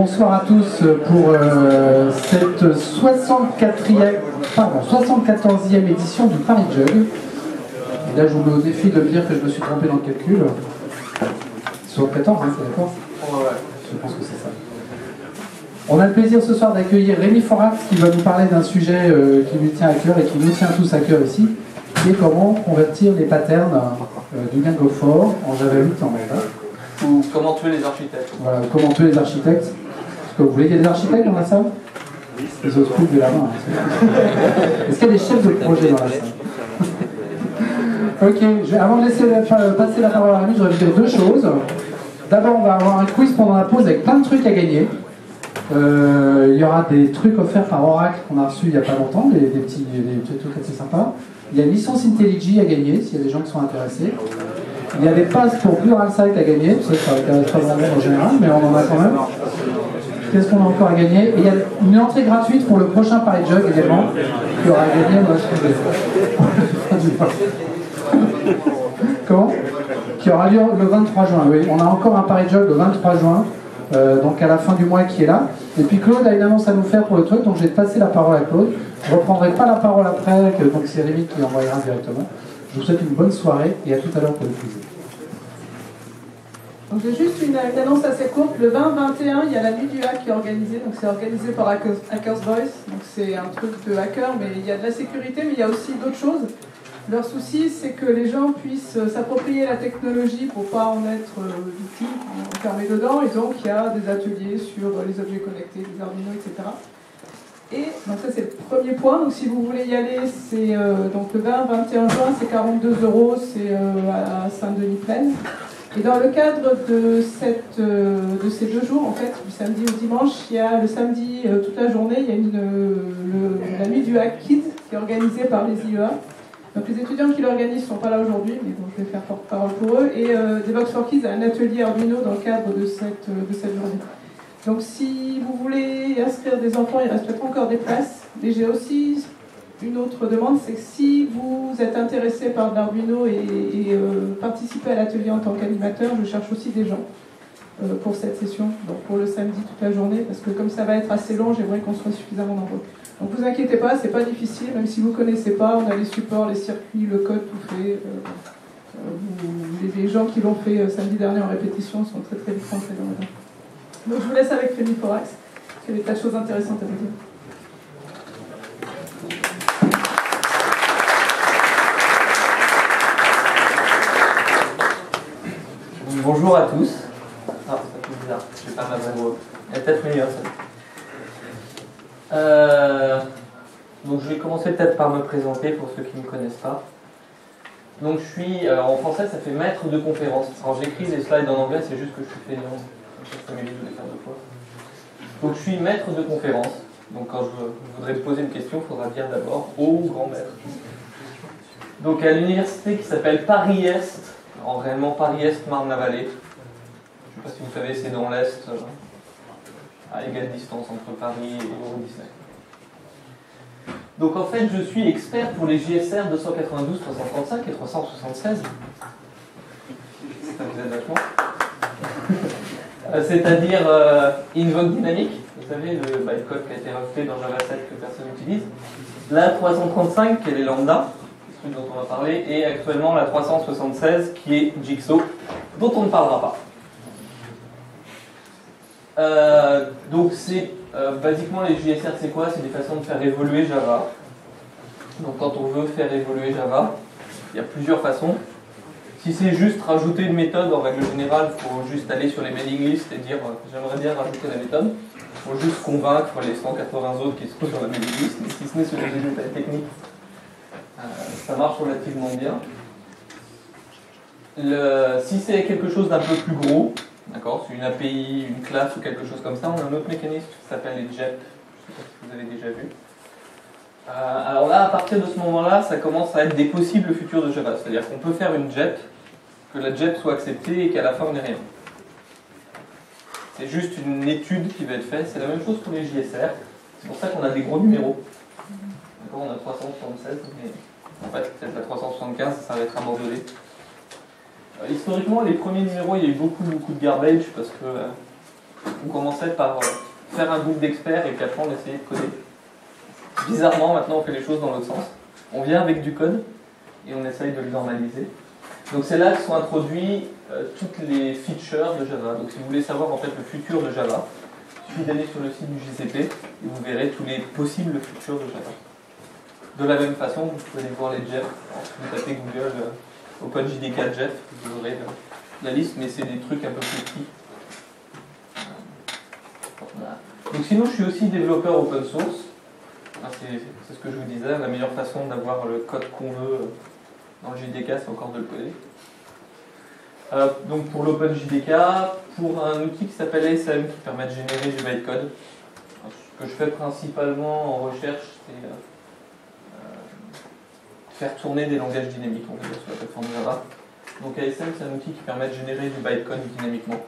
Bonsoir à tous pour cette 74e édition du Paris Jug. Et là, je vous mets au défi de me dire que je me suis trompé dans le calcul. Sur 14, hein, c'est d'accord? Je pense que c'est ça. On a le plaisir ce soir d'accueillir Rémi Forax qui va nous parler d'un sujet qui lui tient à cœur et qui nous tient tous à cœur ici, qui est comment convertir les patterns du Gang of Four en Java 8 en même. Ou comment tuer les architectes. Voilà, comment tuer les architectes. Est-ce que vous voulez qu'il y ait des architectes dans la salle? Oui. Les autres coupent de la main. Est-ce qu'il y a des chefs de projet dans la salle? Ok, avant de laisser passer la parole à Rémi, je vais vous dire deux choses. D'abord, on va avoir un quiz pendant la pause avec plein de trucs à gagner. Il y aura des trucs offerts par Oracle qu'on a reçus il n'y a pas longtemps, des petits trucs assez sympas. Il y a une licence IntelliJ à gagner, s'il y a des gens qui sont intéressés. Il y a des passes pour Pluralsight à gagner, parce que ça n'intéresse pas vraiment en général, mais on en a quand même. Qu'est-ce qu'on a encore à gagner? Et il y a une entrée gratuite pour le prochain Paris Jog également, qui aura gagné, moi je trouve. Comment? Qui aura lieu le 23 juin, oui. On a encore un Paris Jog le 23 juin, donc à la fin du mois qui est là. Et puis Claude a une annonce à nous faire pour le truc, donc je vais passer la parole à Claude. Je ne reprendrai pas la parole après, donc c'est Rémi qui l'envoyera directement. Je vous souhaite une bonne soirée et à tout à l'heure pour le plaisir. Donc j'ai juste une annonce assez courte. Le 20-21, il y a la nuit du hack qui est organisée. Donc c'est organisé par Hackers Voice. Donc c'est un truc de hacker, mais il y a de la sécurité, mais il y a aussi d'autres choses. Leur souci, c'est que les gens puissent s'approprier la technologie pour ne pas en être victimes, enfermés dedans. Et donc il y a des ateliers sur les objets connectés, les Arduino, etc. Et donc ça c'est le premier point, donc si vous voulez y aller, c'est donc le 20-21 juin, c'est 42 €, c'est à Saint-Denis-Plaine. Et dans le cadre de ces deux jours, en fait, du samedi au dimanche, il y a le samedi toute la journée, il y a la nuit du Hack Kids qui est organisée par les IEA. Donc les étudiants qui l'organisent ne sont pas là aujourd'hui, mais bon, je vais faire porte-parole pour eux. Et Devox for Kids a un atelier Arduino dans le cadre de cette journée. Donc si vous voulez inscrire des enfants, il reste peut-être encore des places. Mais j'ai aussi une autre demande, c'est que si vous êtes intéressé par l'Arduino et participez à l'atelier en tant qu'animateur, je cherche aussi des gens pour cette session, donc pour le samedi toute la journée, parce que comme ça va être assez long, j'aimerais qu'on soit suffisamment nombreux. Donc vous inquiétez pas, c'est pas difficile, même si vous connaissez pas, on a les supports, les circuits, le code, tout fait. Les gens qui l'ont fait samedi dernier en répétition sont très très vite rentrés dans le temps. Donc je vous laisse avec Rémi Forax, qui a des tas de choses intéressantes à vous dire. Bonjour à tous. Ah, ça fait bizarre, je n'ai pas ma bonne. Elle est peut-être meilleure, ça. Donc je vais commencer peut-être par me présenter pour ceux qui ne me connaissent pas. Donc je suis, alors en français ça fait maître de conférence. Quand j'écris les slides en anglais, c'est juste que je suis fainéant. Donc je suis maître de conférence. Donc quand je voudrais poser une question, il faudra dire d'abord au grand maître. Donc à l'université qui s'appelle Paris-Est, en réellement Paris-Est, Marne-la-Vallée. Je ne sais pas si vous savez, c'est dans l'Est, à égale distance entre Paris et Euro Disney. Donc en fait, je suis expert pour les JSR 292, 335 et 376. Ça vous aide vachement. C'est-à-dire Invoke Dynamic, vous savez, le code qui a été rajouté dans Java 7 que personne n'utilise. La 335, qui est les lambda, celui dont on va parler, et actuellement la 376, qui est Jigsaw, dont on ne parlera pas. Donc c'est basiquement les JSR, c'est quoi? C'est des façons de faire évoluer Java. Donc quand on veut faire évoluer Java, il y a plusieurs façons. Si c'est juste rajouter une méthode, en règle générale, il faut juste aller sur les mailing lists et dire j'aimerais bien rajouter la méthode. Il faut juste convaincre les 180 autres qui se trouvent sur la mailing list, mais si ce n'est sur les détails techniques, ça marche relativement bien. Si c'est quelque chose d'un peu plus gros, d'accord, c'est une API, une classe ou quelque chose comme ça, on a un autre mécanisme qui s'appelle les JEP, je ne sais pas si vous avez déjà vu. Alors là, à partir de ce moment-là, ça commence à être des possibles futurs de Java. C'est-à-dire qu'on peut faire une JEP, que la JEP soit acceptée et qu'à la fin, on n'ait rien. C'est juste une étude qui va être faite. C'est la même chose pour les JSR. C'est pour ça qu'on a des gros numéros. D'accord, on a 376, mais en fait, peut-être la 375, ça va être abandonné. Historiquement, les premiers numéros, il y a eu beaucoup de garbage parce que on commençait par faire un groupe d'experts et puis après on essayait de coder. Bizarrement, maintenant on fait les choses dans l'autre sens. On vient avec du code et on essaye de le normaliser. Donc c'est là que sont introduits toutes les features de Java. Donc si vous voulez savoir en fait le futur de Java, il suffit d'aller sur le site du JCP et vous verrez tous les possibles futurs de Java. De la même façon, vous pouvez aller voir les JEP. Si vous tapez Google OpenJDK JEP, vous aurez la liste, mais c'est des trucs un peu plus petits. Voilà. Donc sinon, je suis aussi développeur open source. C'est ce que je vous disais, la meilleure façon d'avoir le code qu'on veut dans le JDK, c'est encore de le coder. Donc pour l'OpenJDK, pour un outil qui s'appelle ASM, qui permet de générer du bytecode. Ce que je fais principalement en recherche, c'est faire tourner des langages dynamiques, on va dire, sur la plateforme Java. Donc ASM, c'est un outil qui permet de générer du bytecode dynamiquement.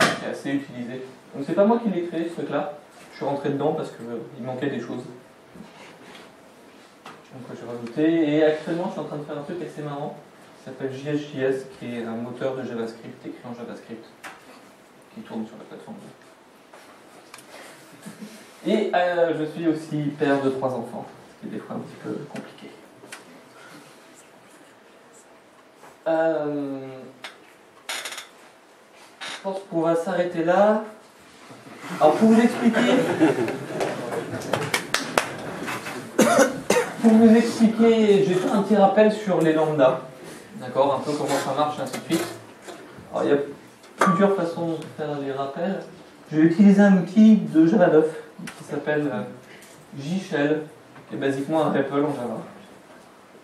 C'est assez utilisé. Donc c'est pas moi qui l'ai créé, ce truc-là. Je suis rentré dedans parce qu'il manquait des choses. Donc j'ai rajouté. Et actuellement, je suis en train de faire un truc assez marrant qui s'appelle JSJS, qui est un moteur de JavaScript écrit en JavaScript qui tourne sur la plateforme. Et je suis aussi père de 3 enfants, ce qui est des fois un petit peu compliqué. Je pense qu'on va s'arrêter là. Alors pour vous expliquer, j'ai fait un petit rappel sur les lambdas, d'accord, un peu comment ça marche, ainsi de suite. Alors il y a plusieurs façons de faire les rappels. Je vais utiliser un outil de Java 9 qui s'appelle JShell, qui est basiquement un REPL en Java.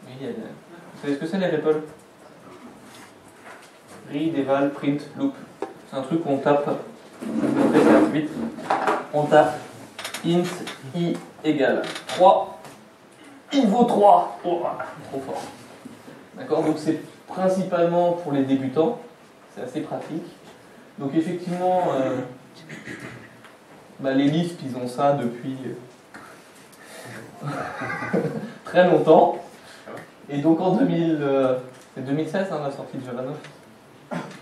Oui, il y a... Vous savez ce que c'est les REPL? Read, eval, print, loop. C'est un truc qu'on tape. On tape int i égale 3, il vaut 3, oh, trop fort. D'accord, donc c'est principalement pour les débutants, c'est assez pratique. Donc effectivement, les Lisp, ils ont ça depuis très longtemps. Et donc en 2016, hein, la sortie de Java 9.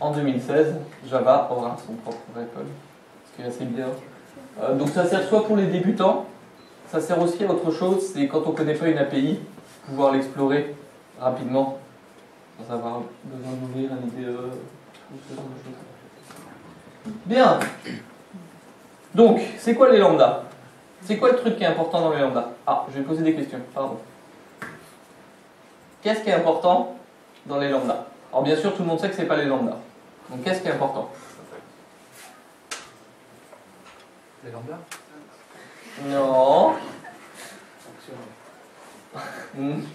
En 2016, Java aura son propre REPL, ce qui est assez bien. Donc ça sert soit pour les débutants, ça sert aussi à autre chose, c'est quand on ne connaît pas une API, pouvoir l'explorer rapidement, sans avoir besoin d'ouvrir un IDE, ou ce genre de choses. Bien. Donc, c'est quoi les lambdas? C'est quoi le truc qui est important dans les lambdas? Ah, je vais poser des questions, pardon. Qu'est-ce qui est important dans les lambdas? Alors bien sûr, tout le monde sait que ce n'est pas les lambdas. Donc qu'est-ce qui est important? Les lambdas? Non.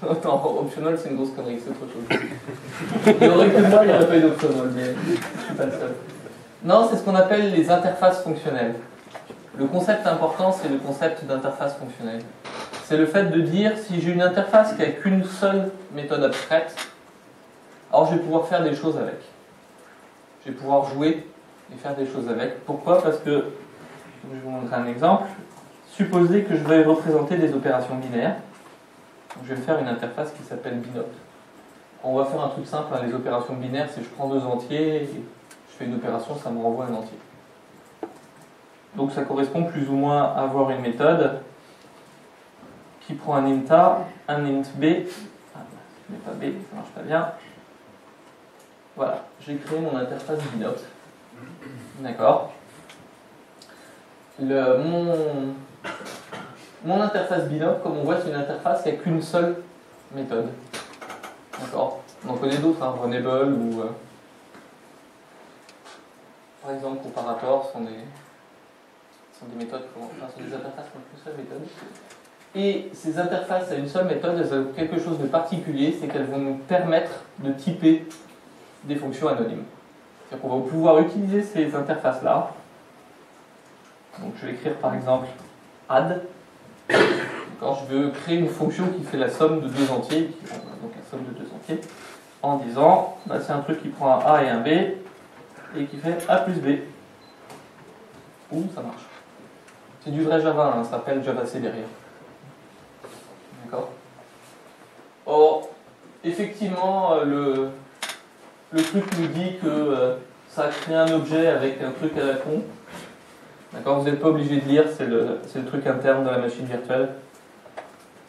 Optional. Non, optional c'est une grosse connerie, c'est autre chose. Il y aurait que moi, il n'y aurait pas eu d'optional, mais je suis pas le seul. Non, c'est ce qu'on appelle les interfaces fonctionnelles. Le concept important, c'est le concept d'interface fonctionnelle. C'est le fait de dire, si j'ai une interface qui n'a qu'une seule méthode abstraite, alors je vais pouvoir faire des choses avec. Je vais pouvoir jouer et faire des choses avec. Pourquoi? Parce que, je vais vous montrer un exemple, supposez que je vais représenter des opérations binaires. Donc je vais faire une interface qui s'appelle BinOp. On va faire un truc simple, hein. Les opérations binaires, c'est je prends 2 entiers, et je fais une opération, ça me renvoie un entier. Donc ça correspond plus ou moins à avoir une méthode qui prend un int A, un int B, ah, mais pas B, ça marche pas bien. Voilà, j'ai créé mon interface binop. D'accord. Mon interface binop, comme on voit, c'est une interface qui n'a qu'une seule méthode. D'accord. On en connaît d'autres, hein, runable ou... Par exemple, comparator sont des méthodes, enfin, sont des interfaces qui n'ont qu'une seule méthode. Et ces interfaces à une seule méthode, elles ont quelque chose de particulier, c'est qu'elles vont nous permettre de typer des fonctions anonymes. C'est-à-dire qu'on va pouvoir utiliser ces interfaces-là. Donc je vais écrire par exemple add. Quand je veux créer une fonction qui fait la somme de 2 entiers, donc la somme de 2 entiers, en disant, bah, c'est un truc qui prend un A et un B, et qui fait A plus B. Ouh, ça marche. C'est du vrai Java, hein, ça s'appelle Java C derrière. D'accord. Or, effectivement, le truc nous dit que ça crée un objet avec un truc à la con D'accord, vous n'êtes pas obligé de lire, c'est le truc interne de la machine virtuelle.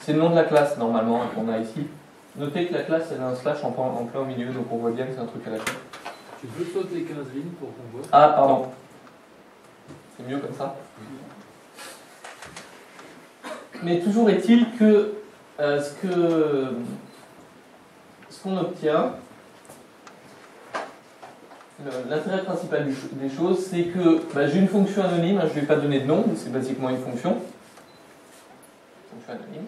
C'est le nom de la classe, normalement, qu'on a ici. Notez que la classe, elle a un slash en plein au milieu, donc on voit bien que c'est un truc à la clé. Tu peux sauter 15 lignes pour qu'on voit. Ah, pardon. C'est mieux comme ça. Mais toujours est-il que ce qu'on obtient, l'intérêt principal des choses, c'est que j'ai une fonction anonyme, je ne vais pas donner de nom, c'est basiquement une fonction. Anonyme.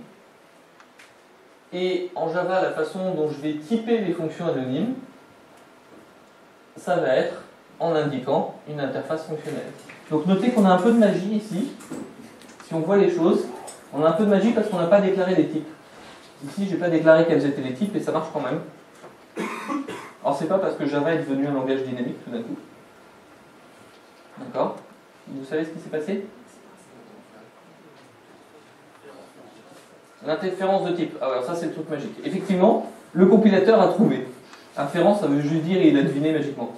Et en Java, la façon dont je vais typer les fonctions anonymes, ça va être en indiquant une interface fonctionnelle. Donc notez qu'on a un peu de magie ici. Si on voit les choses, on a un peu de magie parce qu'on n'a pas déclaré les types. Ici, je n'ai pas déclaré quels étaient les types et ça marche quand même. Alors c'est pas parce que Java est devenu un langage dynamique tout d'un coup. D'accord? Vous savez ce qui s'est passé? L'interférence de type. Alors ça c'est le truc magique. Effectivement, le compilateur a trouvé. Inférence, ça veut juste dire il a deviné magiquement.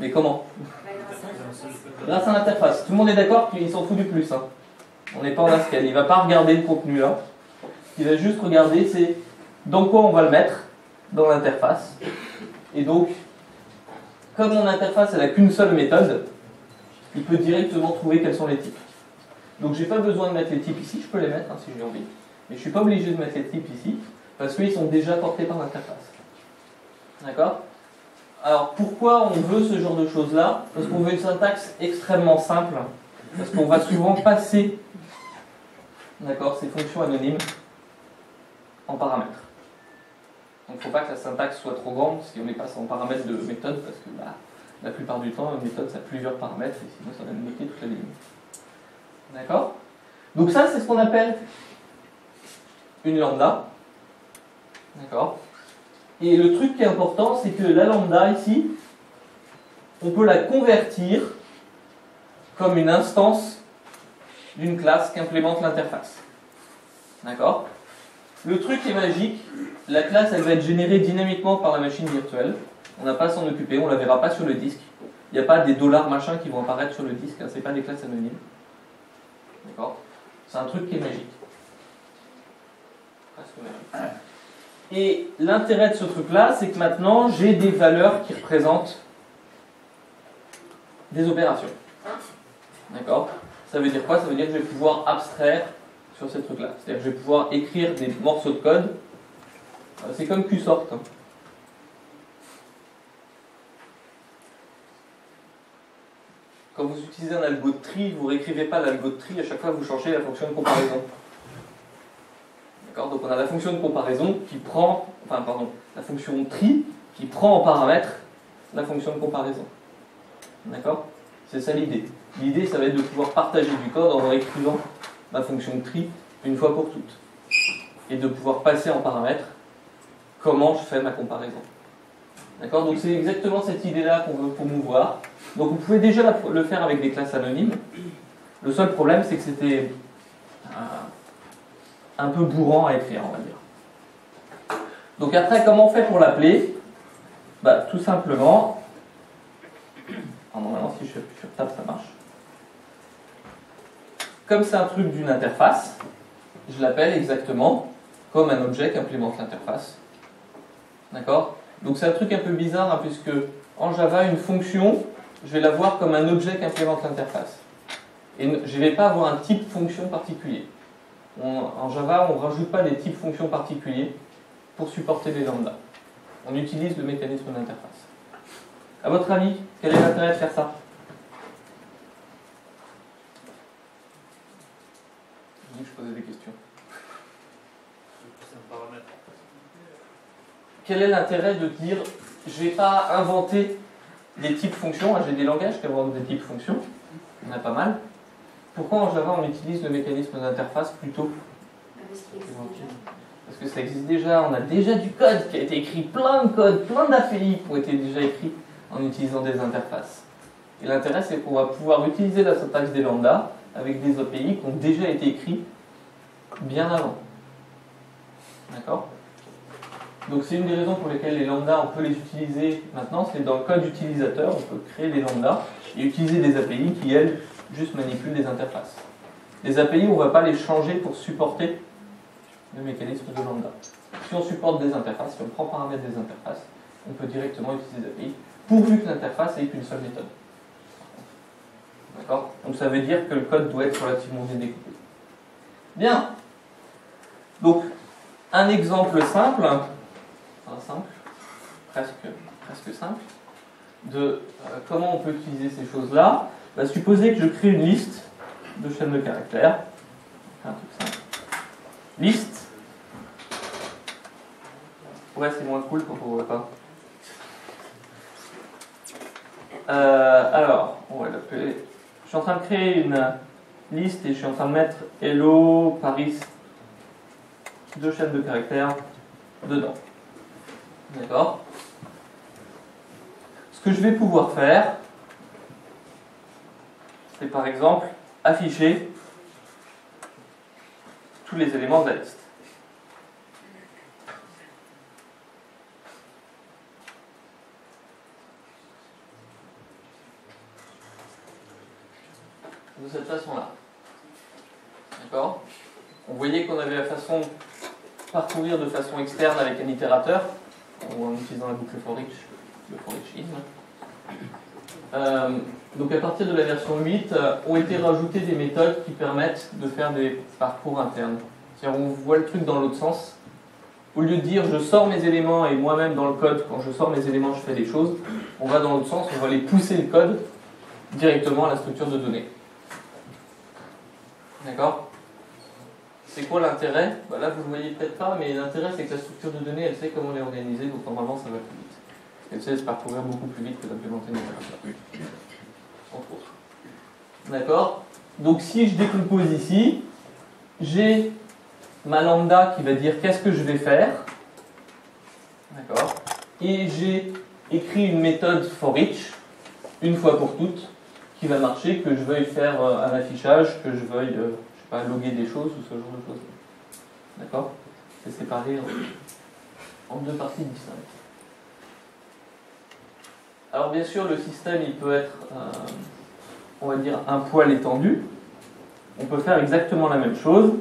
Mais comment? Grâce à l'interface. Tout le monde est d'accord qu'il s'en fout du plus. Hein. On n'est pas en ASCII. Il va pas regarder le contenu là. Il va juste regarder c'est dans quoi on va le mettre dans l'interface. Et donc, comme mon interface elle n'a qu'une seule méthode, il peut directement trouver quels sont les types. Donc j'ai pas besoin de mettre les types ici. Je peux les mettre hein, si j'ai envie. Mais je ne suis pas obligé de mettre les types ici, parce qu'ils sont déjà portés par l'interface. D'accord? Alors, pourquoi on veut ce genre de choses-là? Parce qu'on veut une syntaxe extrêmement simple, parce qu'on va souvent passer, d'accord, ces fonctions anonymes en paramètres. Donc, il ne faut pas que la syntaxe soit trop grande si on les passe en paramètres de méthode, parce que la plupart du temps, une méthode, ça a plusieurs paramètres, et sinon, ça va nous bloquer toute la ligne. D'accord? Donc ça, c'est ce qu'on appelle une lambda, d'accord. Et le truc qui est important, c'est que la lambda ici, on peut la convertir comme une instance d'une classe qu'implémente l'interface, d'accord. Le truc est magique, la classe elle va être générée dynamiquement par la machine virtuelle, on n'a pas à s'en occuper, on ne la verra pas sur le disque, il n'y a pas des dollars machin qui vont apparaître sur le disque, hein. Ce n'est pas des classes anonymes, d'accord. C'est un truc qui est magique. Et l'intérêt de ce truc-là, c'est que maintenant, j'ai des valeurs qui représentent des opérations. D'accord? Ça veut dire quoi? Ça veut dire que je vais pouvoir abstraire sur ces trucs-là. C'est-à-dire que je vais pouvoir écrire des morceaux de code. C'est comme Qsort. Quand vous utilisez un algo de tri, vous ne réécrivez pas l'algo de tri, à chaque fois vous changez la fonction de comparaison. Donc on a la fonction de comparaison qui prend, enfin pardon, la fonction tri qui prend en paramètre la fonction de comparaison. D'accord? C'est ça l'idée. L'idée, ça va être de pouvoir partager du code en réécrivant la fonction tri une fois pour toutes. Et de pouvoir passer en paramètre comment je fais ma comparaison. D'accord? Donc c'est exactement cette idée-là qu'on veut promouvoir. Donc vous pouvez déjà le faire avec des classes anonymes. Le seul problème, c'est que c'était un peu bourrant à écrire, on va dire. Donc après, comment on fait pour l'appeler? Tout simplement... Oh non, maintenant, si je tape, ça marche. Comme c'est un truc d'une interface, je l'appelle exactement comme un objet qui implémente l'interface. D'accord? Donc c'est un truc un peu bizarre, hein, puisque en Java, une fonction, je vais la voir comme un objet qui implémente l'interface. Et je ne vais pas avoir un type fonction particulier. En Java, on ne rajoute pas des types fonctions particuliers pour supporter les lambdas. On utilise le mécanisme d'interface. A votre avis, quel est l'intérêt de faire ça? Je dis que je posais des questions. Quel est l'intérêt de dire je ne vais pas inventer des types fonctions, j'ai des langages qui inventent des types fonctions, il y en a pas mal. Pourquoi en Java on utilise le mécanisme d'interface plutôt? Parce que ça existe déjà, on a déjà du code qui a été écrit, plein de codes, plein d'API qui ont été déjà écrits en utilisant des interfaces. Et l'intérêt c'est qu'on va pouvoir utiliser la syntaxe des lambdas avec des API qui ont déjà été écrits bien avant. D'accord? Donc c'est une des raisons pour lesquelles les lambdas on peut les utiliser maintenant, c'est dans le code utilisateur, on peut créer des lambdas et utiliser des API qui elles juste manipule les interfaces. Les API, on ne va pas les changer pour supporter le mécanisme de lambda. Si on supporte des interfaces, si on prend paramètre des interfaces, on peut directement utiliser des API, pourvu que l'interface ait qu'une seule méthode. D'accord? Donc ça veut dire que le code doit être relativement bien découpé. Bien. Donc, un exemple simple, presque simple, de comment on peut utiliser ces choses-là. Bah, supposez que je crée une liste de chaînes de caractères. Un truc simple. Liste. Ouais, c'est moins cool quand on ne voit pas. Alors, on va l'appeler. Je suis en train de créer une liste et je suis en train de mettre Hello Paris, deux chaînes de caractères dedans. D'accord? Ce que je vais pouvoir faire, c'est par exemple afficher tous les éléments de la liste. De cette façon-là. D'accord? Vous voyez qu'on avait la façon de parcourir de façon externe avec un itérateur, ou en utilisant la boucle for each, le for eachisme. Donc à partir de la version 8, ont été rajoutées des méthodes qui permettent de faire des parcours internes. C'est-à-dire on voit le truc dans l'autre sens. Au lieu de dire je sors mes éléments et moi-même dans le code, quand je sors mes éléments, je fais des choses, on va dans l'autre sens, on va aller pousser le code directement à la structure de données. D'accord? C'est quoi l'intérêt? Bah là, vous ne le voyez peut-être pas, mais l'intérêt, c'est que la structure de données, elle sait comment elle est organisée, donc normalement, ça va plus vite. Elle sait se parcourir beaucoup plus vite que d'implémenter une opération. Entre autres. D'accord? Donc, si je décompose ici, j'ai ma lambda qui va dire qu'est-ce que je vais faire. D'accord? Et j'ai écrit une méthode for each, une fois pour toutes, qui va marcher, que je veuille faire un affichage, que je veuille, je sais pas, loguer des choses ou ce genre de choses. D'accord? C'est séparé en deux parties distinctes. Alors bien sûr, le système, il peut être, on va dire, un poil étendu. On peut faire exactement la même chose.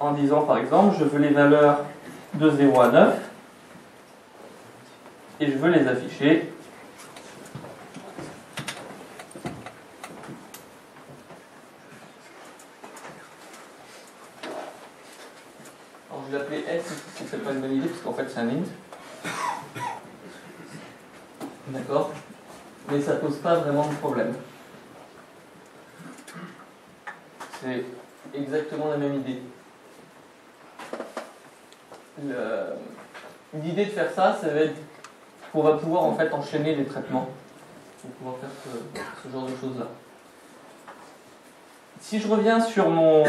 En disant, par exemple, je veux les valeurs de 0 à 9. Et je veux les afficher. Je vais l'appeler S, si c'est pas une bonne idée, parce qu'en fait c'est un int. D'accord? Mais ça pose pas vraiment de problème. C'est exactement la même idée. L'idée de faire ça, ça va être qu'on va pouvoir en fait enchaîner les traitements pour pouvoir faire ce genre de choses-là. Si je reviens sur mon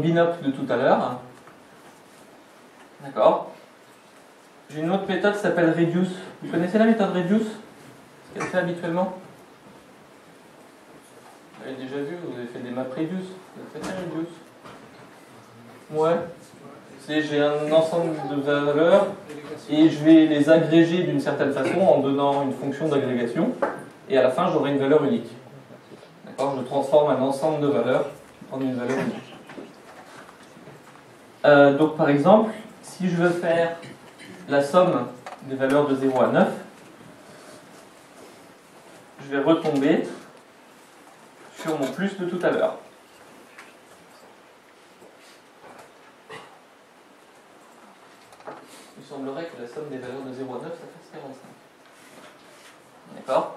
binop de tout à l'heure, d'accord. J'ai une autre méthode qui s'appelle Reduce. Vous connaissez la méthode Reduce? Ce qu'elle fait habituellement? Vous l'avez déjà vu, vous avez fait des maps Reduce. Vous avez fait Reduce? Ouais. C'est j'ai un ensemble de valeurs et je vais les agréger d'une certaine façon en donnant une fonction d'agrégation. Et à la fin, j'aurai une valeur unique. D'accord. Je transforme un ensemble de valeurs en une valeur unique. Donc par exemple, si je veux faire la somme des valeurs de 0 à 9, je vais retomber sur mon plus de tout à l'heure. Il semblerait que la somme des valeurs de 0 à 9, ça fasse 45. D'accord?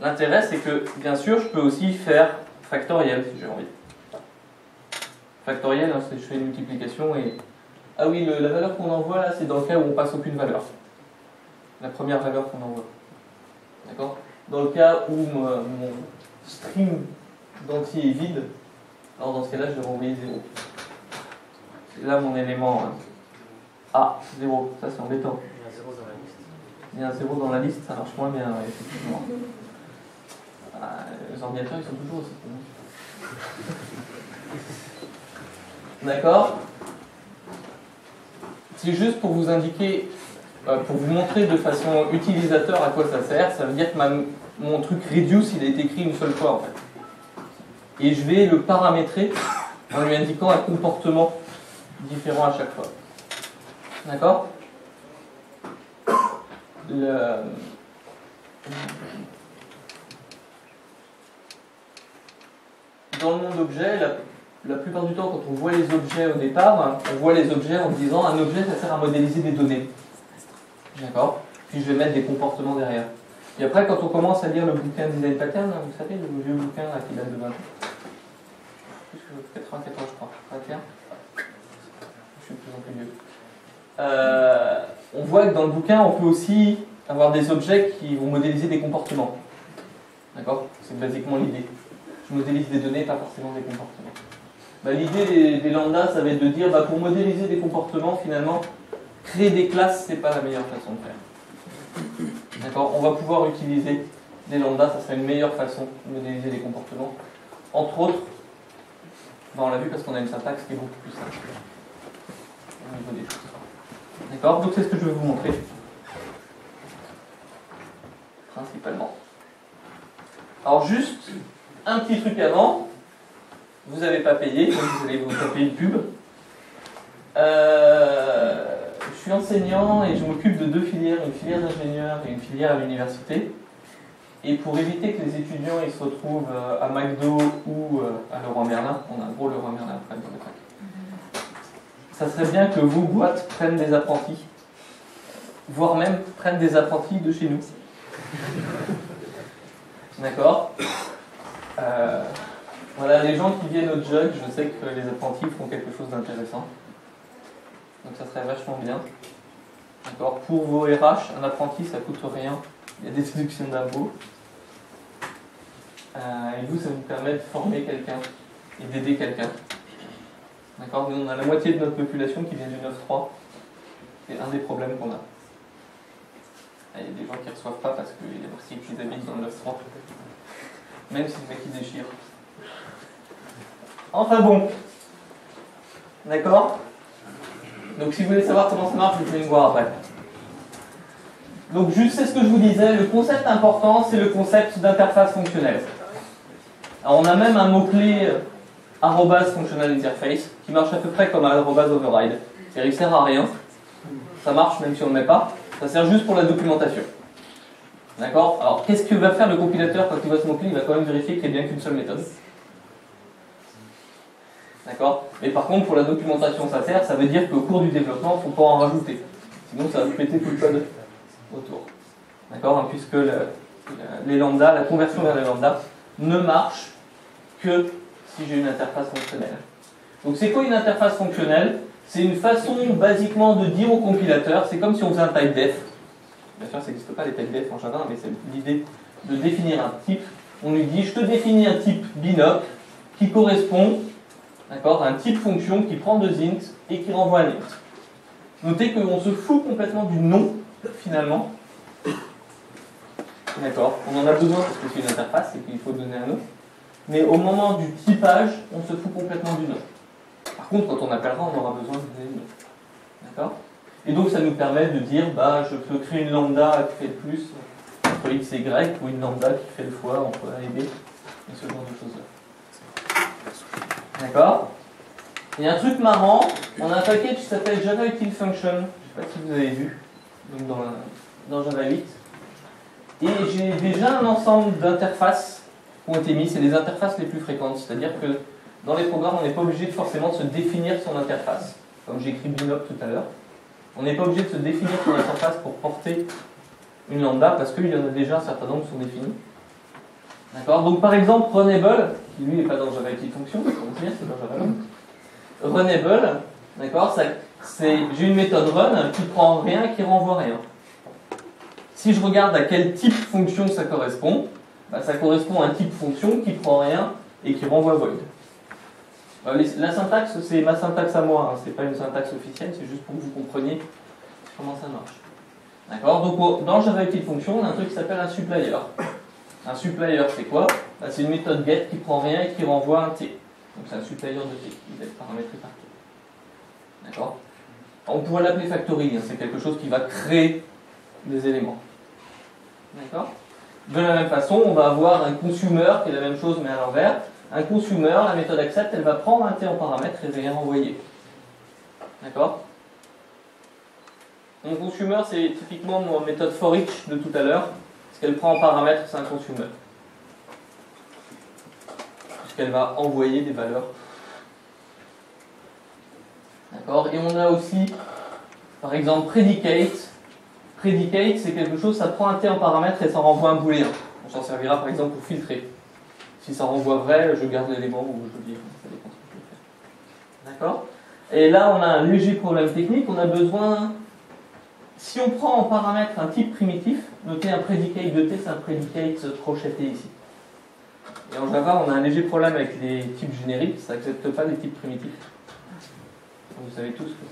L'intérêt, c'est que, bien sûr, je peux aussi faire factoriel, si j'ai envie. Factoriel, hein, c'est je fais une multiplication et... Ah oui, la valeur qu'on envoie là, c'est dans le cas où on passe aucune valeur. La première valeur qu'on envoie. D'accord? Dans le cas où mon string d'entier est vide, alors dans ce cas-là, je vais renvoyer 0. C'est là mon élément A, 0. Ça, c'est embêtant. Il y a un 0 dans la liste. Il y a un 0 dans la liste, ça marche moins bien, effectivement. Les ordinateurs, ils sont toujours aussi. D'accord? C'est juste pour vous indiquer, pour vous montrer de façon utilisateur à quoi ça sert. Ça veut dire que ma mon truc Reduce, il a été écrit une seule fois en fait. Et je vais le paramétrer en lui indiquant un comportement différent à chaque fois. D'accord ? Dans le monde objet, la plupart du temps, quand on voit les objets au départ, on voit les objets en disant un objet, ça sert à modéliser des données. D'accord ? Puis je vais mettre des comportements derrière. Et après, quand on commence à lire le bouquin Design Patterns, vous savez, le vieux bouquin là, qui date de 20 ans. Plus que 94, je crois. 21. Je suis de plus en plus vieux. On voit que dans le bouquin, on peut aussi avoir des objets qui vont modéliser des comportements. D'accord ? C'est basiquement l'idée. Je modélise des données, pas forcément des comportements. Bah, l'idée des lambdas, ça va être de dire, bah, pour modéliser des comportements, finalement, créer des classes, c'est pas la meilleure façon de faire. D'accord ? On va pouvoir utiliser des lambdas, ça serait une meilleure façon de modéliser des comportements. Entre autres, bah, on l'a vu parce qu'on a une syntaxe qui est beaucoup plus simple au niveau des choses. D'accord ? Donc c'est ce que je vais vous montrer. Principalement. Alors juste, un petit truc avant. Vous n'avez pas payé, donc vous allez vous taper une pub. Je suis enseignant et je m'occupe de deux filières, une filière d'ingénieur et une filière à l'université. Et pour éviter que les étudiants ils se retrouvent à McDo ou à Leroy Merlin, on a un gros Leroy Merlin après dans le pack. Ça serait bien que vos boîtes prennent des apprentis, voire même prennent des apprentis de chez nous. D'accord ? Voilà, les gens qui viennent au JUG, je sais que les apprentis font quelque chose d'intéressant. Donc ça serait vachement bien. D'accord ? Pour vos RH, un apprenti ça coûte rien, il y a des déductions d'impôts. Et vous, ça vous permet de former quelqu'un et d'aider quelqu'un. D'accord ? Nous, on a la moitié de notre population qui vient du 9-3. C'est un des problèmes qu'on a. Il y a des gens qui ne reçoivent pas parce qu'il est possible qu'ils habitent dans le 9-3. Même si le mec il déchire. Enfin bon. D'accord ? Donc si vous voulez savoir comment ça marche, vous pouvez me voir après. Donc juste, c'est ce que je vous disais, le concept important, c'est le concept d'interface fonctionnelle. Alors on a même un mot-clé @functionalinterface qui marche à peu près comme @override. C'est-à-dire qu'il sert à rien. Ça marche même si on ne le met pas. Ça sert juste pour la documentation. D'accord ? Alors qu'est-ce que va faire le compilateur quand il voit ce mot-clé ? Il va quand même vérifier qu'il n'y a bien qu'une seule méthode. D'accord ? Mais par contre, pour la documentation, ça sert, ça veut dire qu'au cours du développement, il ne faut pas en rajouter. Sinon, ça va péter tout le code autour. D'accord ? Hein, puisque les lambda, la conversion vers les lambda ne marche que si j'ai une interface fonctionnelle. Donc, c'est quoi une interface fonctionnelle ? C'est une façon, basiquement, de dire au compilateur, c'est comme si on faisait un type def. Bien sûr, ça n'existe pas les type def en Java, mais c'est l'idée de définir un type. On lui dit, je te définis un type BinOp qui correspond. D'accord, un type fonction qui prend deux ints et qui renvoie un int. Notez qu'on se fout complètement du nom, finalement. D'accord, on en a besoin parce que c'est une interface et qu'il faut donner un nom. Mais au moment du typage, on se fout complètement du nom. Par contre, quand on appellera, on aura besoin de donner le nom. D'accord ? Et donc, ça nous permet de dire, bah, je peux créer une lambda qui fait le plus entre x et y, ou une lambda qui fait le fois entre a et b, et ce genre de choses-là. D'accord ? Il y a un truc marrant, on a un package qui s'appelle Java Util Function, je ne sais pas si vous avez vu, donc dans Java 8. Et j'ai déjà un ensemble d'interfaces qui ont été mises, c'est les interfaces les plus fréquentes, c'est-à-dire que dans les programmes, on n'est pas obligé forcément de se définir son interface, comme j'ai écrit BinOp tout à l'heure. On n'est pas obligé de se définir son interface pour porter une lambda, parce qu'il y en a déjà un certain nombre qui sont définis. D'accord ? Donc par exemple, Runnable, qui lui n'est pas dans Java Util Function, c'est dans Java 8. Runnable, d'accord, c'est j'ai une méthode run qui prend rien, qui renvoie rien. Si je regarde à quel type fonction ça correspond, bah, ça correspond à un type fonction qui prend rien et qui renvoie void. La syntaxe, c'est ma syntaxe à moi, hein, c'est pas une syntaxe officielle, c'est juste pour que vous compreniez comment ça marche. D'accord ? Donc dans Java Util Function, on a un truc qui s'appelle un supplier. Un supplier, c'est quoi ? Bah, c'est une méthode get qui prend rien et qui renvoie un t. Donc c'est un supplier de t, il va être paramétré par t. D'accord ? On pourrait l'appeler factory, hein, c'est quelque chose qui va créer des éléments. D'accord ? De la même façon, on va avoir un consumer qui est la même chose mais à l'envers. Un consumer, la méthode accept, elle va prendre un t en paramètre et venir renvoyer. D'accord? Mon consumer, c'est typiquement mon méthode for each de tout à l'heure. Ce qu'elle prend en paramètre, c'est un consumer. Puisqu'elle va envoyer des valeurs. D'accord? Et on a aussi, par exemple, Predicate. Predicate, c'est quelque chose, ça prend un t en paramètre et ça renvoie un booléen. On s'en servira par exemple pour filtrer. Si ça renvoie vrai, je garde l'élément ou je l'oublie. Ça dépend ce que je vais faire. D'accord? Et là, on a un léger problème technique. On a besoin, si on prend en paramètre un type primitif, notez un Predicate de t, c'est un Predicate crocheté ici. Et en Java, on a un léger problème avec les types génériques, ça n'accepte pas les types primitifs. Vous savez tous que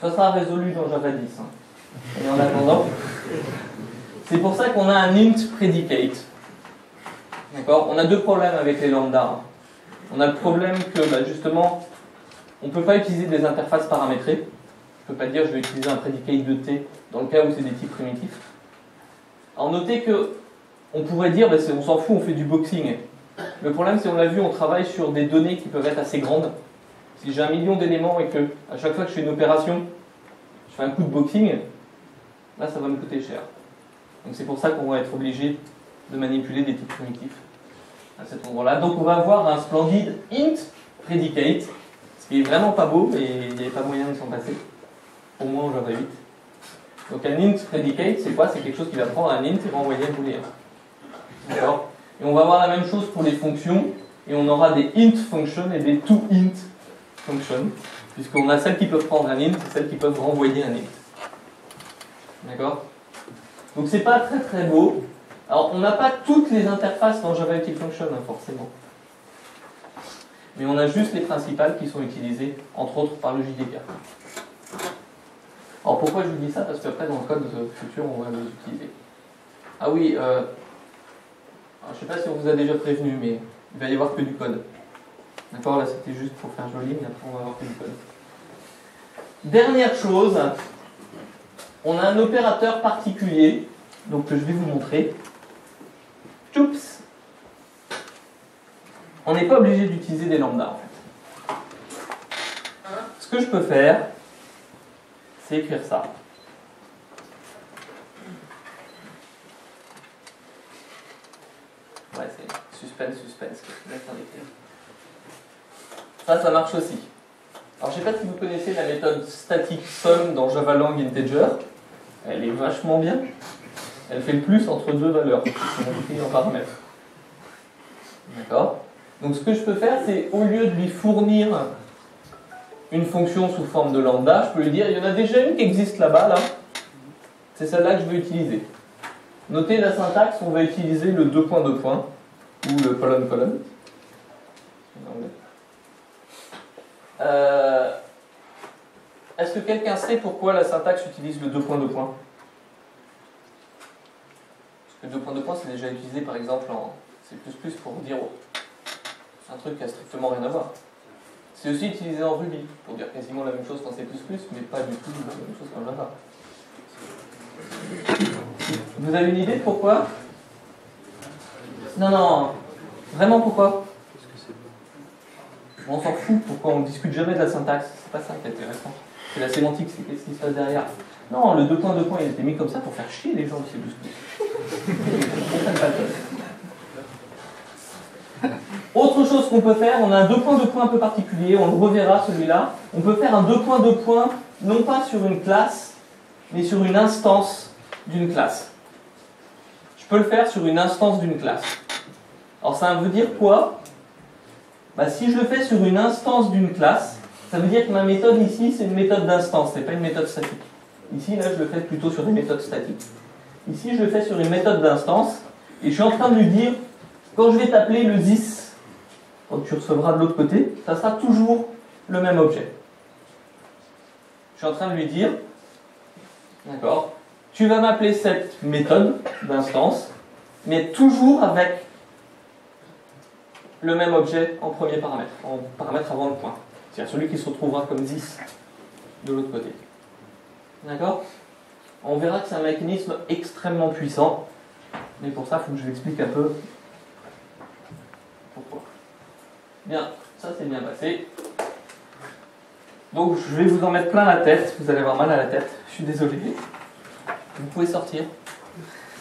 ça sera résolu dans Java 10. Hein. Et en attendant, c'est pour ça qu'on a un int predicate. D'accord? On a deux problèmes avec les lambda. On a le problème que justement, on ne peut pas utiliser des interfaces paramétrées. Je ne peux pas dire je vais utiliser un predicate de t dans le cas où c'est des types primitifs. Alors notez que on pourrait dire on s'en fout, on fait du boxing. Le problème c'est on l'a vu, on travaille sur des données qui peuvent être assez grandes. Si j'ai 1 million d'éléments et que à chaque fois que je fais une opération, je fais un coup de boxing, là ça va me coûter cher. Donc c'est pour ça qu'on va être obligé de manipuler des types primitifs à cet endroit-là. Donc on va avoir un splendide int predicate, ce qui est vraiment pas beau et il n'y avait pas moyen de s'en passer. Au moins en Java 8. Donc un int predicate, c'est quoi? C'est quelque chose qui va prendre un int et renvoyer un booléen. D'accord? Et on va avoir la même chose pour les fonctions, et on aura des int functions et des to int functions, puisqu'on a celles qui peuvent prendre un int et celles qui peuvent renvoyer un int. D'accord? Donc c'est pas très très beau. Alors on n'a pas toutes les interfaces dans Java Util Function, hein, forcément. Mais on a juste les principales qui sont utilisées, entre autres, par le JDK. Alors pourquoi je vous dis ça? Parce qu'après dans le code futur on va les utiliser. Ah oui, je ne sais pas si on vous a déjà prévenu, mais il va y avoir que du code. D'accord, là c'était juste pour faire joli, mais après on va avoir que du code. Dernière chose, on a un opérateur particulier, donc que je vais vous montrer. Oups. On n'est pas obligé d'utiliser des lambdas en fait. Ce que je peux faire, c'est écrire ça. Ouais, c'est suspense, ça marche aussi. Alors je sais pas si vous connaissez la méthode static sum dans Java Lang Integer. Elle est vachement bien. Elle fait le plus entre deux valeurs, qui sont écrites en paramètres. D'accord? Donc ce que je peux faire, c'est au lieu de lui fournir une fonction sous forme de lambda, je peux lui dire, il y en a déjà une qui existe là-bas, là. C'est celle-là que je veux utiliser. Notez la syntaxe, on va utiliser le 2.2. Ou le colonne. Est-ce que quelqu'un sait pourquoi la syntaxe utilise le 2.2? Parce que le 2.2, c'est déjà utilisé par exemple en C++ pour dire un truc qui a strictement rien à voir. C'est aussi utilisé en Ruby, pour dire quasiment la même chose qu'en C++, mais pas du tout la même chose qu'en Java. Vous avez une idée de pourquoi? Non. Vraiment pourquoi? On s'en fout, pourquoi on discute jamais de la syntaxe? C'est pas ça qui est intéressant. C'est la sémantique, c'est qu'est-ce qui se passe derrière. Non, le 2.2, il a été mis comme ça pour faire chier les gens du C++. Autre chose qu'on peut faire, on a un 2.2 un peu particulier, on le reverra celui-là. On peut faire un 2.2, non pas sur une classe, mais sur une instance d'une classe. Je peux le faire sur une instance d'une classe. Alors ça veut dire quoi? Si je le fais sur une instance d'une classe, ça veut dire que ma méthode ici, c'est une méthode d'instance, c'est pas une méthode statique. Ici, là, je le fais plutôt sur des méthodes statiques. Ici, je le fais sur une méthode d'instance, et je suis en train de lui dire, quand je vais t'appeler le this, quand tu recevras de l'autre côté, ça sera toujours le même objet. Je suis en train de lui dire, d'accord, tu vas m'appeler cette méthode d'instance, mais toujours avec le même objet en premier paramètre, en paramètre avant le point. C'est-à-dire celui qui se retrouvera comme 10 de l'autre côté. D'accord? On verra que c'est un mécanisme extrêmement puissant. Mais pour ça, il faut que je vous explique un peu pourquoi. Bien, ça c'est bien passé. Donc je vais vous en mettre plein la tête, vous allez avoir mal à la tête, je suis désolé. Vous pouvez sortir,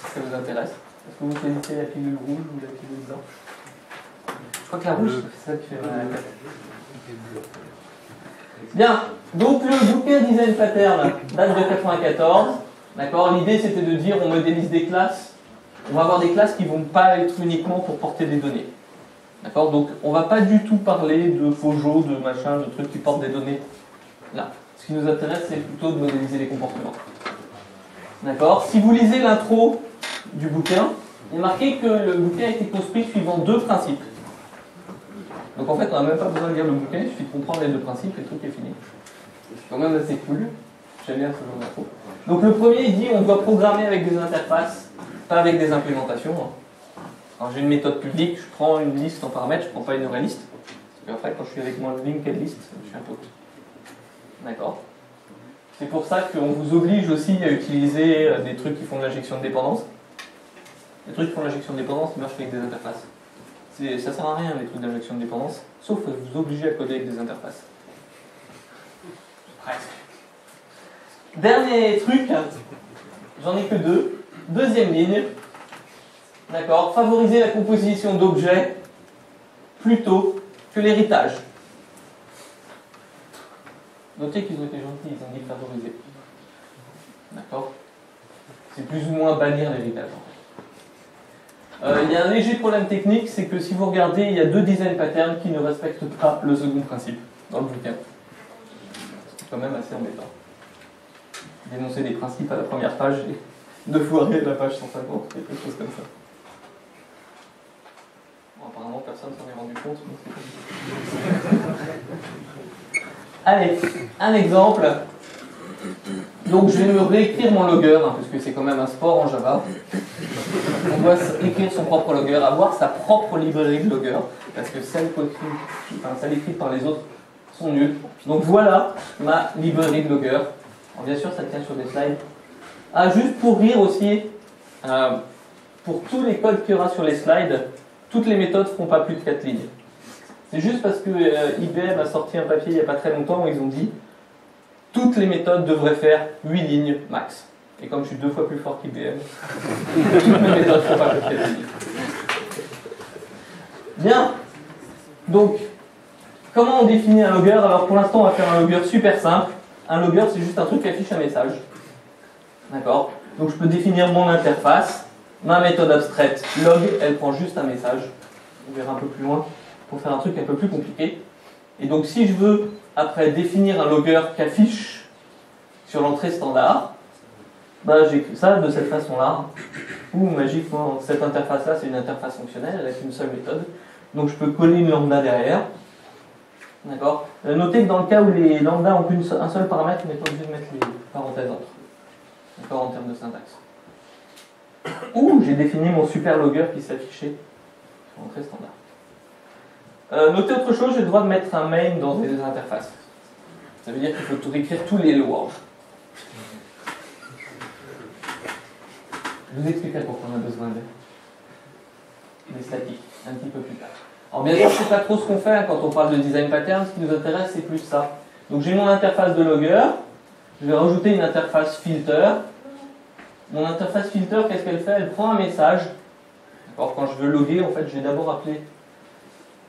si ça vous intéresse. Est-ce que vous connaissez la pilule rouge ou la pilule blanche? Je crois que la rouge, c'est ça qui fait mal à la tête. Bien, donc le bouquet Design Pattern date de 94. D'accord, l'idée c'était de dire on modélise des classes, on va avoir des classes qui ne vont pas être uniquement pour porter des données. D'accord, donc on ne va pas du tout parler de FOJO, de machin, de trucs qui portent des données. Là, ce qui nous intéresse c'est plutôt de modéliser les comportements. D'accord, si vous lisez l'intro du bouquin, remarquez que le bouquin a été construit suivant deux principes. Donc en fait on n'a même pas besoin de lire le bouquin, il suffit de comprendre les deux principes et le truc est fini. C'est quand même assez cool, j'aime bien ce genre d'intro. Donc le premier il dit on doit programmer avec des interfaces, pas avec des implémentations. Alors j'ai une méthode publique, je prends une liste en paramètres, je prends pas une vraie liste. Et après quand je suis avec mon linked list, je suis un pote. D'accord. C'est pour ça qu'on vous oblige aussi à utiliser des trucs qui font de l'injection de dépendance. Les trucs qui font de l'injection de dépendance ils marchent avec des interfaces. Ça sert à rien les trucs d'injection de dépendance, sauf que vous obligez à coder avec des interfaces. Presque. Dernier truc, j'en ai que deux. Deuxième ligne, d'accord, favoriser la composition d'objets plutôt que l'héritage. Notez qu'ils ont été gentils, ils ont dit favoriser. D'accord, c'est plus ou moins bannir l'héritage. Il y a un léger problème technique, c'est que si vous regardez, il y a deux design patterns qui ne respectent pas le second principe dans le bouquin. C'est quand même assez embêtant. Dénoncer des principes à la première page et de foirer la page 150, quelque chose comme ça. Bon, apparemment, personne s'en est rendu compte. Allez, un exemple. Donc je vais me réécrire mon logger, hein, parce que c'est quand même un sport en Java. On doit écrire son propre logger, avoir sa propre librairie de logger, parce que celles écrites par les autres sont nulles. Donc voilà ma librairie de logger. Alors, bien sûr, ça tient sur des slides. Ah, juste pour rire aussi, pour tous les codes qu'il y aura sur les slides, toutes les méthodes ne font pas plus de 4 lignes. C'est juste parce que IBM a sorti un papier il n'y a pas très longtemps où ils ont dit toutes les méthodes devraient faire 8 lignes max. Et comme je suis deux fois plus fort qu'IBM, toutes mes méthodes ne sont pas plus lignes. Bien. Donc, comment on définit un logger? Alors pour l'instant, on va faire un logger super simple. Un logger, c'est juste un truc qui affiche un message. D'accord? Donc je peux définir mon interface. Ma méthode abstraite log, elle prend juste un message. On verra un peu plus loin pour faire un truc un peu plus compliqué. Et donc si je veux, après, définir un logger qui affiche sur l'entrée standard, ben, j'écris ça de cette façon-là, ou magiquement, cette interface-là, c'est une interface fonctionnelle, elle a qu'une seule méthode, donc je peux coller une lambda derrière. D'accord. Notez que dans le cas où les lambdas n'ont qu'un seul paramètre, on n'est pas obligé de mettre les parenthèses entre. D'accord, en termes de syntaxe. Ou j'ai défini mon super logger qui s'affichait sur l'entrée standard. Notez autre chose, j'ai le droit de mettre un main dans les deux interfaces. Ça veut dire qu'il faut réécrire tous les lois. Je vous expliquerai pourquoi on a besoin de des statiques, un petit peu plus tard. Alors bien sûr, c'est pas trop ce qu'on fait hein, quand on parle de design pattern, ce qui nous intéresse c'est plus ça. Donc j'ai mon interface de logger, je vais rajouter une interface filter. Mon interface filter, qu'est-ce qu'elle fait? Elle prend un message. Alors quand je veux loguer, en fait, je vais d'abord appeler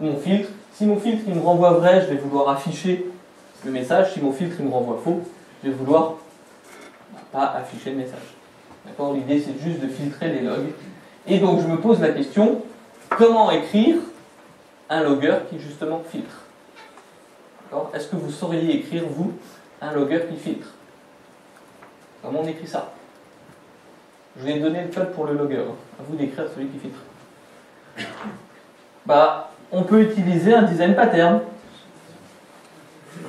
mon filtre. Si mon filtre il me renvoie vrai, je vais vouloir afficher le message. Si mon filtre il me renvoie faux, je vais vouloir pas afficher le message. D'accord, l'idée c'est juste de filtrer les logs. Et donc je me pose la question, comment écrire un logger qui justement filtre? Est-ce que vous sauriez écrire, vous, un logger qui filtre? Comment on écrit ça? Je vous ai donné le code pour le logger, à vous d'écrire celui qui filtre. Bah, on peut utiliser un design pattern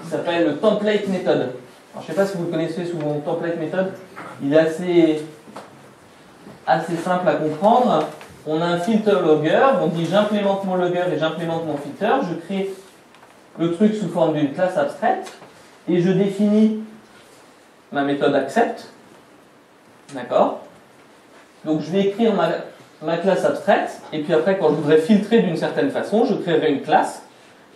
qui s'appelle le template method. Alors, je ne sais pas si vous le connaissez sous mon template method, il est assez simple à comprendre. On a un filter logger, on dit j'implémente mon logger et j'implémente mon filter, je crée le truc sous forme d'une classe abstraite et je définis ma méthode accept. D'accord? Donc je vais écrire ma ma classe abstraite, et puis après quand je voudrais filtrer d'une certaine façon, je créerai une classe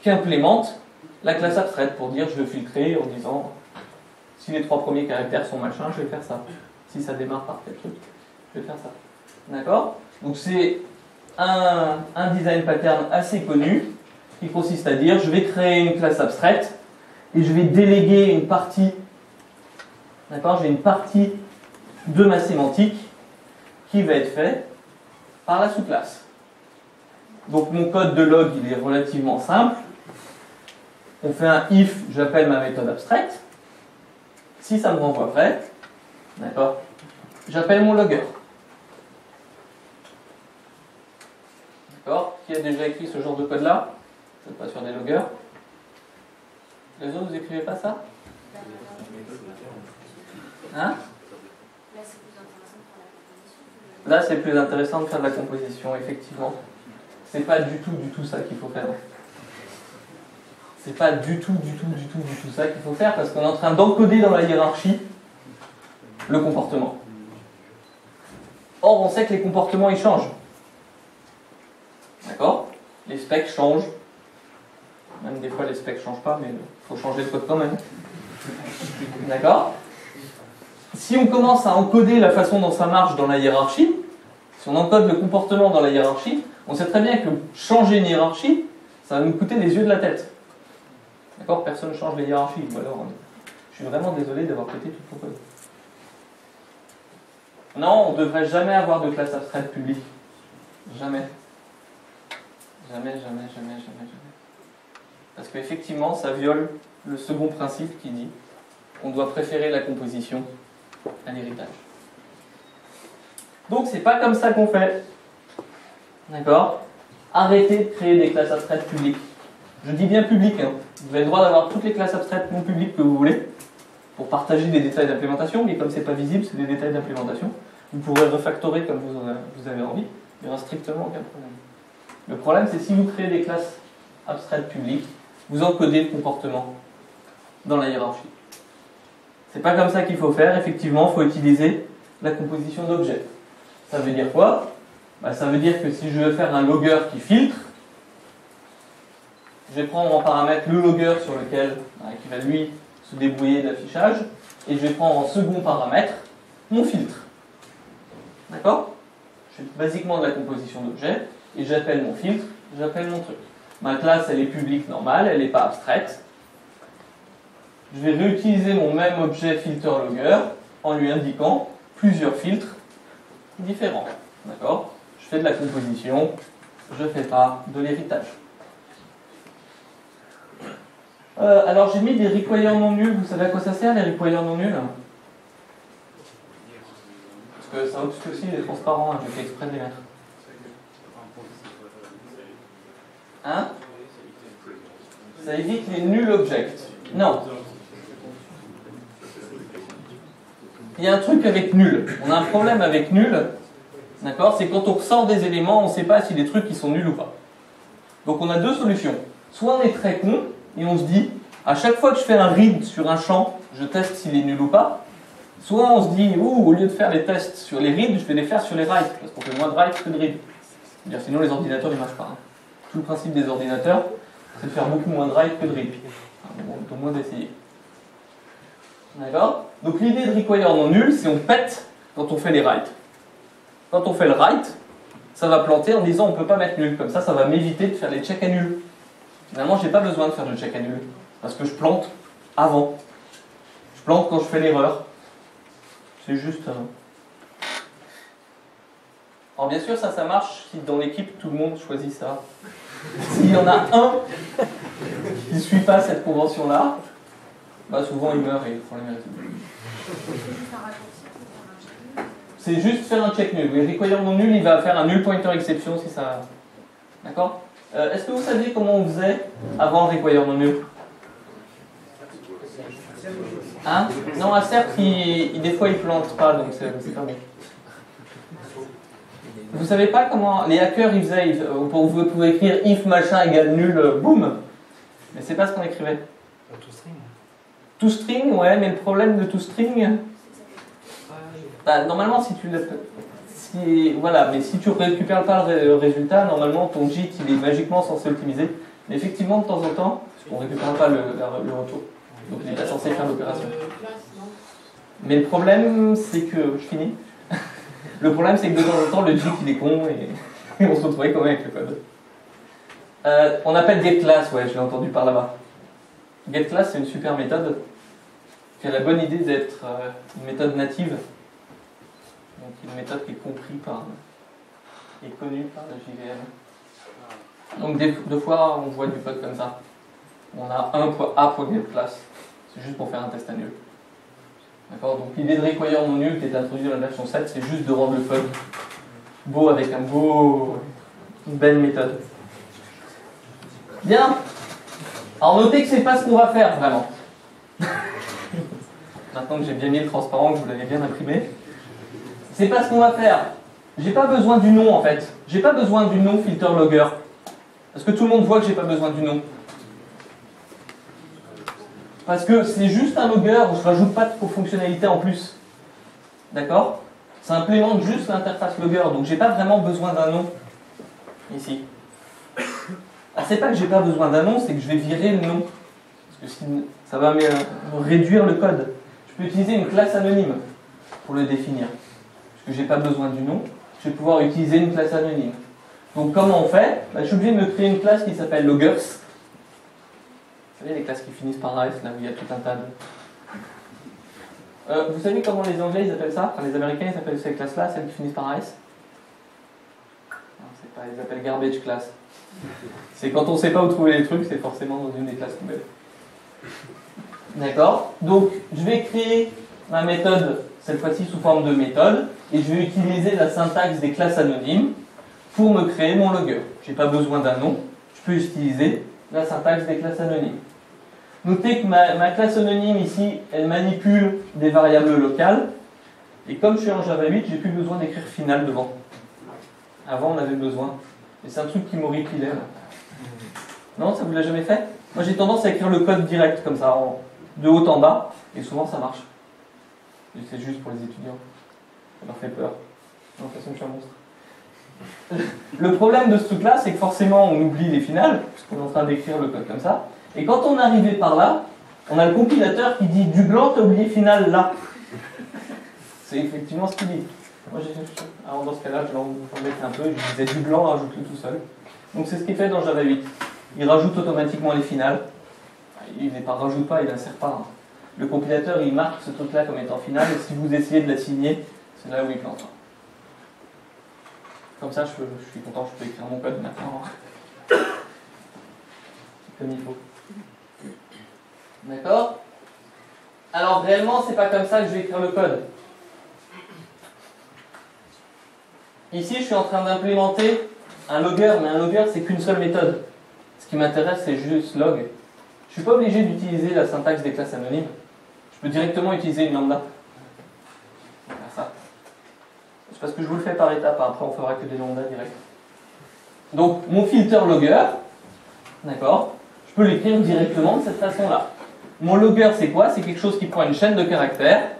qui implémente la classe abstraite pour dire je veux filtrer en disant si les trois premiers caractères sont machin, je vais faire ça. Si ça démarre par tel truc, je vais faire ça. D'accord? Donc c'est un design pattern assez connu qui consiste à dire je vais créer une classe abstraite et je vais déléguer une partie, d'accord, j'ai une partie de ma sémantique qui va être faite par la sous-classe. Donc mon code de log il est relativement simple. On fait un if, j'appelle ma méthode abstraite. Si ça me renvoie vrai, d'accord, j'appelle mon logger. D'accord, qui a déjà écrit ce genre de code là? Je ne suis pas sur des loggers. Les autres, vous n'écrivez pas ça? Hein? Là, c'est plus intéressant de faire de la composition, effectivement. C'est pas du tout ça qu'il faut faire. C'est pas du tout ça qu'il faut faire parce qu'on est en train d'encoder dans la hiérarchie le comportement. Or, on sait que les comportements, ils changent. D'accord? Les specs changent. Même des fois, les specs ne changent pas, mais il faut changer de code quand même. D'accord? Si on commence à encoder la façon dont ça marche dans la hiérarchie, si on encode le comportement dans la hiérarchie, on sait très bien que changer une hiérarchie, ça va nous coûter les yeux de la tête. D'accord? Personne ne change les hiérarchies. Ou alors, je suis vraiment désolé d'avoir pété tout le code. Non, on ne devrait jamais avoir de classe abstraite publique. Jamais. Jamais. Parce qu'effectivement, ça viole le second principe qui dit qu'on doit préférer la composition à l'héritage. Donc, c'est pas comme ça qu'on fait. D'accord? Arrêtez de créer des classes abstraites publiques. Je dis bien publiques, hein. Vous avez le droit d'avoir toutes les classes abstraites non publiques que vous voulez pour partager des détails d'implémentation, mais comme c'est pas visible, c'est des détails d'implémentation. Vous pourrez refactorer comme vous avez envie. Il n'y aura strictement aucun problème. Le problème, c'est si vous créez des classes abstraites publiques, vous encodez le comportement dans la hiérarchie. C'est pas comme ça qu'il faut faire, effectivement, il faut utiliser la composition d'objets. Ça veut dire quoi? Bah, ça veut dire que si je veux faire un logger qui filtre, je vais prendre en paramètre le logger sur lequel, qui va lui se débrouiller de l'affichage, et je vais prendre en second paramètre mon filtre. D'accord? Je fais basiquement de la composition d'objets, et j'appelle mon filtre, j'appelle mon truc. Ma classe, elle est publique normale, elle n'est pas abstraite. Je vais réutiliser mon même objet FilterLogger en lui indiquant plusieurs filtres différents. D'accord? Je fais de la composition, je fais part de l'héritage. Alors j'ai mis des requires non nuls. Vous savez à quoi ça sert les requires non nuls? Parce que ça aussi les transparents, hein, je fais exprès de les mettre. Hein? Ça évite les nuls objects. Non. Il y a un truc avec nul. On a un problème avec nul. D'accord? C'est quand on ressort des éléments, on ne sait pas si les trucs ils sont nuls ou pas. Donc on a deux solutions. Soit on est très con et on se dit à chaque fois que je fais un read sur un champ, je teste s'il est nul ou pas. Soit on se dit ouh, au lieu de faire les tests sur les reads, je vais les faire sur les writes parce qu'on fait moins de writes que de read. C'est-à-dire, sinon les ordinateurs ne marchent pas. Hein. Tout le principe des ordinateurs, c'est de faire beaucoup moins de write que de read. Au moins d'essayer. D'accord? Donc l'idée de require non nul, c'est on pète quand on fait les writes. Quand on fait le write, ça va planter en disant on ne peut pas mettre nul. Comme ça va m'éviter de faire les checks à nul. Finalement, je n'ai pas besoin de faire de check à nul. Parce que je plante avant. Je plante quand je fais l'erreur. C'est juste... Alors bien sûr, ça marche si dans l'équipe, tout le monde choisit ça. S'il y en a un qui ne suit pas cette convention-là, bah souvent il meurt et le problème est résolu. C'est juste faire un check nul. Le require non nul, il va faire un null pointer exception si ça... D'accord? Est-ce que vous saviez comment on faisait avant le require non nul? Hein? Non, Assert, des fois, il plante pas, donc c'est pas bon. Vous savez pas comment les hackers ils faisaient, vous pouvez écrire if machin égale nul, boum. Mais c'est pas ce qu'on écrivait. ToString. ToString, ouais, mais le problème de ToString. Bah, normalement, si tu si, voilà, mais si tu récupères pas le résultat, normalement ton JIT il est magiquement censé optimiser. Mais effectivement, de temps en temps, on ne récupère pas le retour. Donc il n'est pas censé faire l'opération. Mais le problème, c'est que... Je finis. Le problème, c'est que de temps en temps, le JIT il est con et on se retrouvait quand même avec le code. On appelle getClass, ouais, je l'ai entendu par là-bas. GetClass, c'est une super méthode qui a la bonne idée d'être une méthode native. Donc une méthode qui est comprise par... et connue par la JVM. Donc des fois, on voit du code comme ça. On a 1.a.getClass. C'est juste pour faire un test à nul. D'accord. Donc l'idée de require non nul qui est introduite dans la version 7, c'est juste de rendre le code beau avec un beau... une belle méthode. Bien. Alors notez que c'est pas ce qu'on va faire, vraiment. Maintenant que j'ai bien mis le transparent, que vous l'avez bien imprimé. C'est pas ce qu'on va faire. J'ai pas besoin du nom, en fait. J'ai pas besoin du nom FilterLogger. Parce que tout le monde voit que j'ai pas besoin du nom. Parce que c'est juste un logger où je rajoute pas de fonctionnalités en plus. D'accord? Ça implémente juste l'interface logger, donc j'ai pas vraiment besoin d'un nom. Ici. Ah, c'est pas que j'ai pas besoin d'un nom, c'est que je vais virer le nom. Parce que ça va me réduire le code. Je peux utiliser une classe anonyme pour le définir. Parce que j'ai pas besoin du nom, je vais pouvoir utiliser une classe anonyme. Donc comment on fait? Je suis obligé de me créer une classe qui s'appelle Loggers. Vous savez, les classes qui finissent par AS, là où il y a tout un tas de... vous savez comment les Anglais ils appellent ça? Enfin, les Américains ils appellent ces classes-là, celles qui finissent par AS? Non, c'est pas, ils appellent garbage class. C'est quand on sait pas où trouver les trucs, c'est forcément dans une des classes poubelles. D'accord? Donc, je vais créer ma méthode, cette fois-ci sous forme de méthode, et je vais utiliser la syntaxe des classes anonymes pour me créer mon logger. J'ai pas besoin d'un nom, je peux utiliser la syntaxe des classes anonymes. Notez que ma classe anonyme ici, elle manipule des variables locales, et comme je suis en Java 8, j'ai plus besoin d'écrire final devant. Avant, on avait besoin. Et c'est un truc qui m'horripilait là. Non, ça vous l'a jamais fait? Moi, j'ai tendance à écrire le code direct, comme ça, de haut en bas, et souvent ça marche. C'est juste pour les étudiants. Ça leur fait peur. Non, de toute façon, je suis un monstre. Le problème de ce truc là, c'est que forcément on oublie les finales, puisqu'on est en train d'écrire le code comme ça, et quand on est arrivé par là, on a le compilateur qui dit du blanc t'as oublié finale là. C'est effectivement ce qu'il dit. Moi alors dans ce cas là, je l'embêtais un peu, je disais du blanc, rajoute-le tout seul. Donc c'est ce qui est fait dans Java 8. Il rajoute automatiquement les finales. Il ne rajoute pas, il insère pas. Le compilateur il marque ce truc là comme étant finale, et si vous essayez de l'assigner, c'est là où il plante. Comme ça, je suis content, je peux écrire mon code maintenant. Comme il faut. D'accord? Alors, réellement, c'est pas comme ça que je vais écrire le code. Ici, je suis en train d'implémenter un logger, mais un logger, c'est qu'une seule méthode. Ce qui m'intéresse, c'est juste log. Je suis pas obligé d'utiliser la syntaxe des classes anonymes. Je peux directement utiliser une lambda. Parce que je vous le fais par étapes, après on fera que des lambdas direct. Donc mon filter logger, d'accord, je peux l'écrire directement de cette façon-là. Mon logger c'est quoi? C'est quelque chose qui prend une chaîne de caractères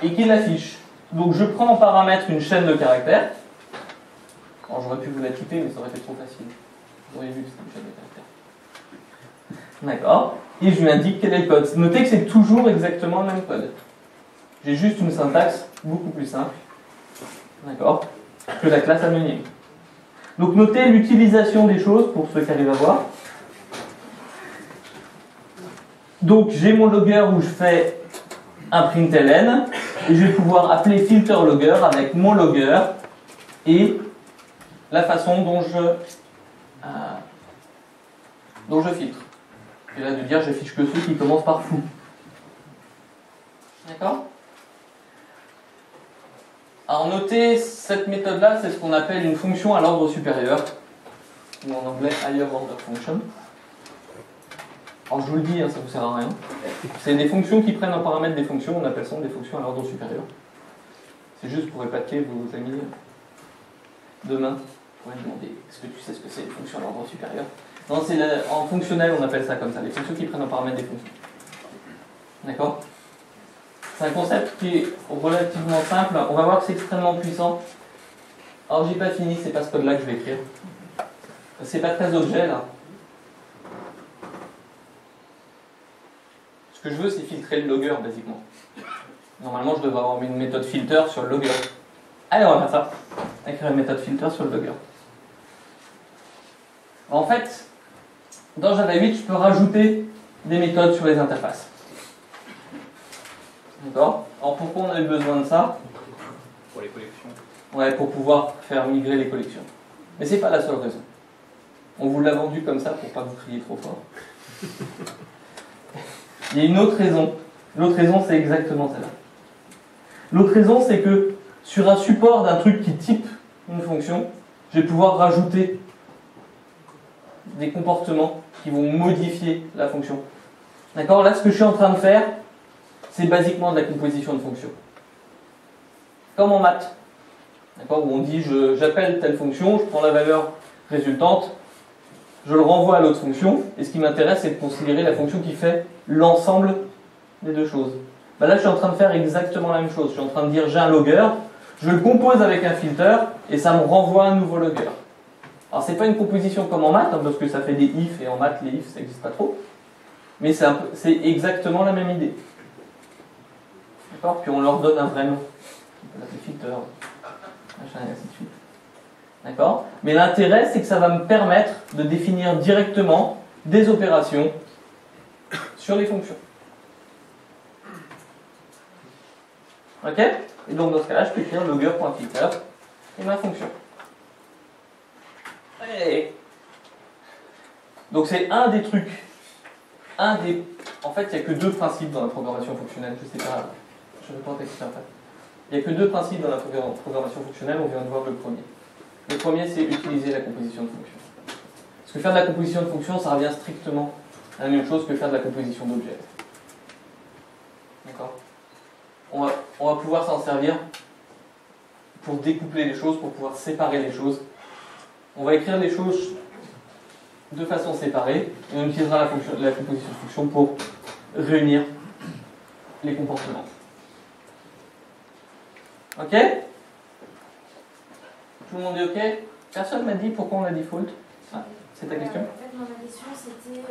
et qui l'affiche. Donc je prends en paramètre une chaîne de caractères. Alors j'aurais pu vous la typer, mais ça aurait été trop facile. Vous auriez vu que c'était une chaîne de caractères. D'accord. Et je lui indique quel est le code. Notez que c'est toujours exactement le même code. J'ai juste une syntaxe beaucoup plus simple. D'accord, que la classe anonyme. Donc notez l'utilisation des choses pour ceux qui arrivent à voir. Donc j'ai mon logger où je fais un println et je vais pouvoir appeler filterLogger avec mon logger et la façon dont je filtre. Et là de dire je fiche que ceux qui commencent par fou. D'accord? Alors notez, cette méthode-là, c'est ce qu'on appelle une fonction à l'ordre supérieur, ou en anglais higher order function. Alors je vous le dis, hein, ça ne vous sert à rien. C'est des fonctions qui prennent en paramètre des fonctions, on appelle ça des fonctions à l'ordre supérieur. C'est juste pour épater vos amis. Demain, vous pourrez demander, est-ce que tu sais ce que c'est les fonctions à l'ordre supérieur? Non, c'est en fonctionnel, on appelle ça comme ça, les fonctions qui prennent en paramètre des fonctions. D'accord? C'est un concept qui est relativement simple. On va voir que c'est extrêmement puissant. Alors, j'ai pas fini, c'est pas ce code-là que je vais écrire. C'est pas très objet, là. Ce que je veux, c'est filtrer le logger, basiquement. Normalement, je devrais avoir une méthode filter sur le logger. Allez, on va faire ça. On va créer une méthode filter sur le logger. En fait, dans Java 8, je peux rajouter des méthodes sur les interfaces. D'accord. Alors, pourquoi on a eu besoin de ça? Pour les collections. Ouais, pour pouvoir faire migrer les collections. Mais c'est pas la seule raison. On vous l'a vendu comme ça pour pas vous crier trop fort. Il y a une autre raison. L'autre raison, c'est exactement celle-là. L'autre raison, c'est que sur un support d'un truc qui type une fonction, je vais pouvoir rajouter des comportements qui vont modifier la fonction. D'accord? Là, ce que je suis en train de faire, c'est basiquement de la composition de fonction. Comme en maths. D'accord? Où on dit, j'appelle telle fonction, je prends la valeur résultante, je le renvoie à l'autre fonction, et ce qui m'intéresse, c'est de considérer la fonction qui fait l'ensemble des deux choses. Ben là, je suis en train de faire exactement la même chose. Je suis en train de dire, j'ai un logger, je le compose avec un filter, et ça me renvoie un nouveau logger. Alors, c'est pas une composition comme en maths, hein, parce que ça fait des ifs, et en maths, les ifs, ça n'existe pas trop. Mais c'est exactement la même idée. D'accord? Puis on leur donne un vrai nom. On l'appelle filter, machin, et ainsi de suite. D'accord? Mais l'intérêt, c'est que ça va me permettre de définir directement des opérations sur les fonctions. Ok? Et donc, dans ce cas-là, je peux écrire logger.filter et ma fonction. Allez. Donc, c'est un des trucs. En fait, il n'y a que deux principes dans la programmation fonctionnelle. Je sais pas, je ne vais pas t'expliquer en fait. Il n'y a que deux principes dans la programmation fonctionnelle, on vient de voir le premier. Le premier, c'est utiliser la composition de fonction. Parce que faire de la composition de fonction, ça revient strictement à la même chose que faire de la composition d'objet. D'accord? On va pouvoir s'en servir pour découpler les choses, pour pouvoir séparer les choses. On va écrire les choses de façon séparée et on utilisera la composition de fonction pour réunir les comportements. Ok? Tout le monde est ok? Personne ne m'a dit pourquoi on a dit faute. Ah, c'est ta question? En fait, mon question, c'était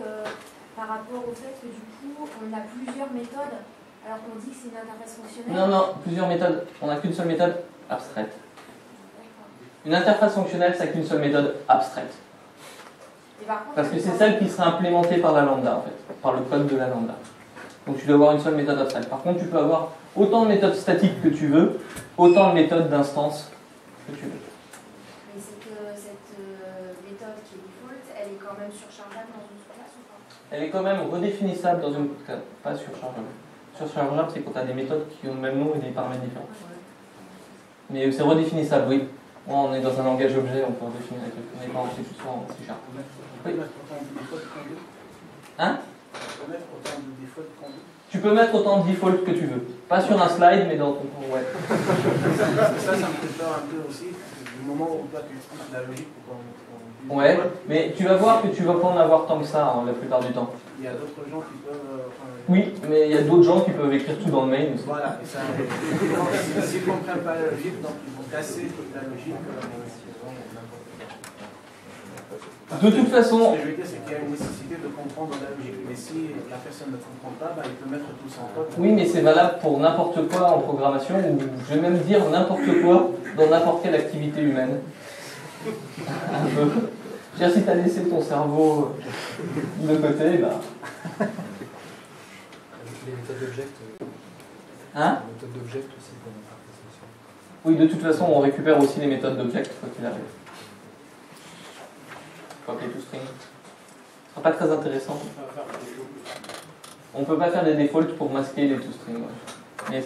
par rapport au fait que du coup, on a plusieurs méthodes alors qu'on dit que c'est une interface fonctionnelle. Non, non, plusieurs méthodes. On n'a qu'une seule méthode abstraite. Une interface fonctionnelle, c'est qu'une seule méthode abstraite. Et par contre, parce que c'est celle qui sera implémentée par la lambda, en fait, par le code de la lambda. Donc tu dois avoir une seule méthode abstraite. Par contre, tu peux avoir autant de méthodes statiques que tu veux, autant de méthodes d'instance que tu veux. Mais cette méthode qui est default, elle est quand même surchargeable dans une classe ou pas? Elle est quand même redéfinissable dans une classe, pas surchargeable. Surchargeable, c'est quand tu as des méthodes qui ont le même nom et des paramètres différents. Mais c'est redéfinissable, oui. On est dans un langage objet, on peut définir les trucs. On n'est pas en C++, en C#. Oui. Hein? Tu peux mettre autant de default que tu veux. Pas sur un slide, mais dans ton... Ouais. Ça me prépare un peu aussi, du moment où on a la logique... Ouais, mais tu vas voir que tu vas pas en avoir tant que ça, hein, la plupart du temps. Il y a d'autres gens qui peuvent... Oui, mais il y a d'autres gens qui peuvent écrire tout dans le mail. Voilà, et ça... S'ils ne comprennent pas la logique, donc ils vont casser toute la logique. De toute façon... Ce que je veux dire, c'est qu'il y a une nécessité de comprendre la logique. Mais si la personne ne comprend pas, bah, il peut mettre tout ça en code. Oui, mais c'est valable pour n'importe quoi en programmation, ou je vais même dire n'importe quoi dans n'importe quelle activité humaine. Un peu. Dire, si tu as laissé ton cerveau de côté, bah... Les méthodes d'object. Hein? Les méthodes d'object aussi pour notre participation. Oui, de toute façon, on récupère aussi les méthodes d'object, quoi qu'il arrive. Quoi qu'il y ait tout string. Ce sera pas très intéressant. On peut pas faire des defaults pour masquer les toString. Ouais. Mais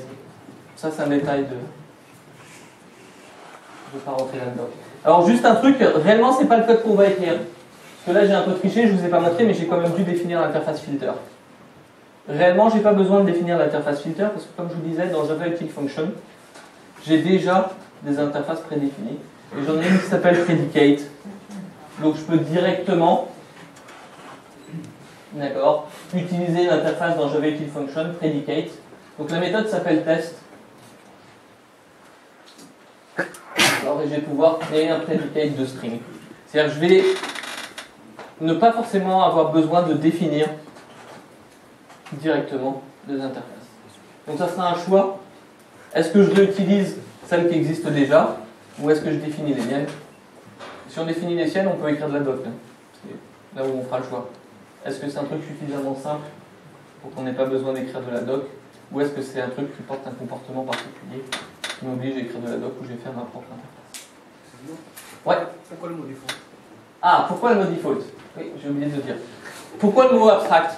ça, c'est un détail de... Je ne vais pas rentrer là-dedans. Alors juste un truc, réellement c'est pas le code qu'on va écrire. Parce que là j'ai un peu triché, je vous ai pas montré, mais j'ai quand même dû définir l'interface filter. Réellement j'ai pas besoin de définir l'interface filter, parce que comme je vous disais, dans Java Util Function, j'ai déjà des interfaces prédéfinies. Et j'en ai une qui s'appelle Predicate. Donc je peux directement, d'accord, utiliser l'interface dans Java Util Function, Predicate, Donc la méthode s'appelle test. Alors, je vais pouvoir créer un predicate de string. C'est-à-dire que je vais ne pas forcément avoir besoin de définir directement des interfaces. Donc ça sera un choix. Est-ce que je réutilise celles qui existent déjà ou est-ce que je définis les miennes? Si on définit les siennes, on peut écrire de la doc. Là où on fera le choix. Est-ce que c'est un truc suffisamment simple pour qu'on n'ait pas besoin d'écrire de la doc ou est-ce que c'est un truc qui porte un comportement particulier qui m'oblige à écrire de la doc ou je vais faire ma propre interface? Ouais. Pourquoi le mot default? Ah, pourquoi le mot default? Oui, j'ai oublié de le dire. Pourquoi le mot abstract?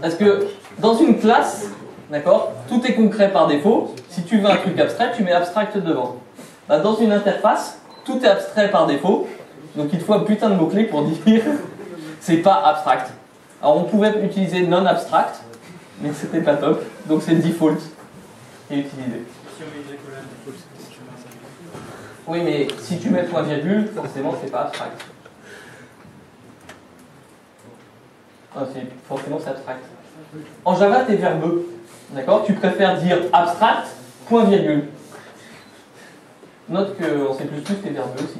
Parce que dans une classe, d'accord, tout est concret par défaut. Si tu veux un truc abstrait, tu mets abstract devant. Bah, dans une interface, tout est abstrait par défaut. Donc il te faut un putain de mots-clés pour dire c'est pas abstract. Alors on pouvait utiliser non abstract, mais c'était pas top. Donc c'est default qui est utilisé. Oui, mais si tu mets point virgule, forcément c'est pas abstract. Ah, forcément c'est abstract. En Java, tu es verbeux. D'accord? Tu préfères dire abstract, point virgule. Note qu'en C++, tu es verbeux aussi.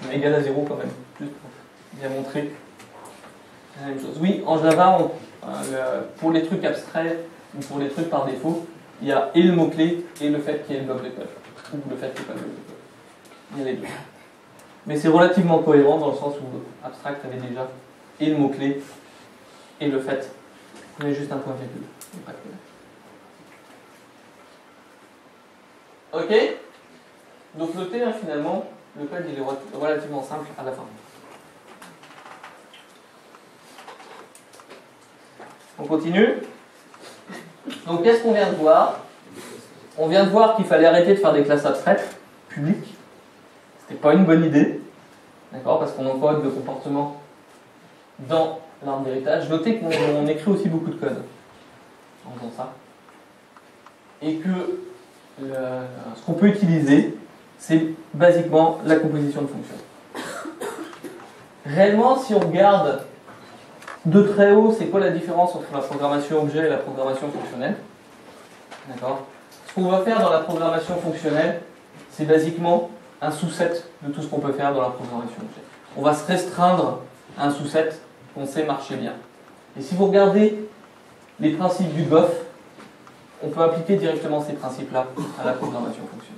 Tu mets égal à 0 quand même. Juste pour bien montrer la même chose. Oui, en Java, pour les trucs abstraits ou pour les trucs par défaut, il y a et le mot-clé et le fait qu'il y ait le bloc de code. Ou le fait qu'il n'y ait pas le bloc de code. Il y a les deux. Mais c'est relativement cohérent dans le sens où abstract avait déjà et le mot-clé et le fait. Mais juste un point virgule. Ok. Donc notez hein, finalement, le code il est relativement simple à la fin. On continue. Donc qu'est-ce qu'on vient de voir? On vient de voir qu'il fallait arrêter de faire des classes abstraites, publiques. C'était pas une bonne idée. D'accord? Parce qu'on encode le comportement dans l'arbre d'héritage. Notez qu'on écrit aussi beaucoup de code en faisant ça. Et que ce qu'on peut utiliser, c'est basiquement la composition de fonctions. Réellement, si on regarde de très haut, c'est quoi la différence entre la programmation objet et la programmation fonctionnelle? D'accord? Ce qu'on va faire dans la programmation fonctionnelle, c'est basiquement un sous-set de tout ce qu'on peut faire dans la programmation objet. On va se restreindre à un sous-set qu'on sait marcher bien. Et si vous regardez les principes du GOF, on peut appliquer directement ces principes-là à la programmation fonctionnelle.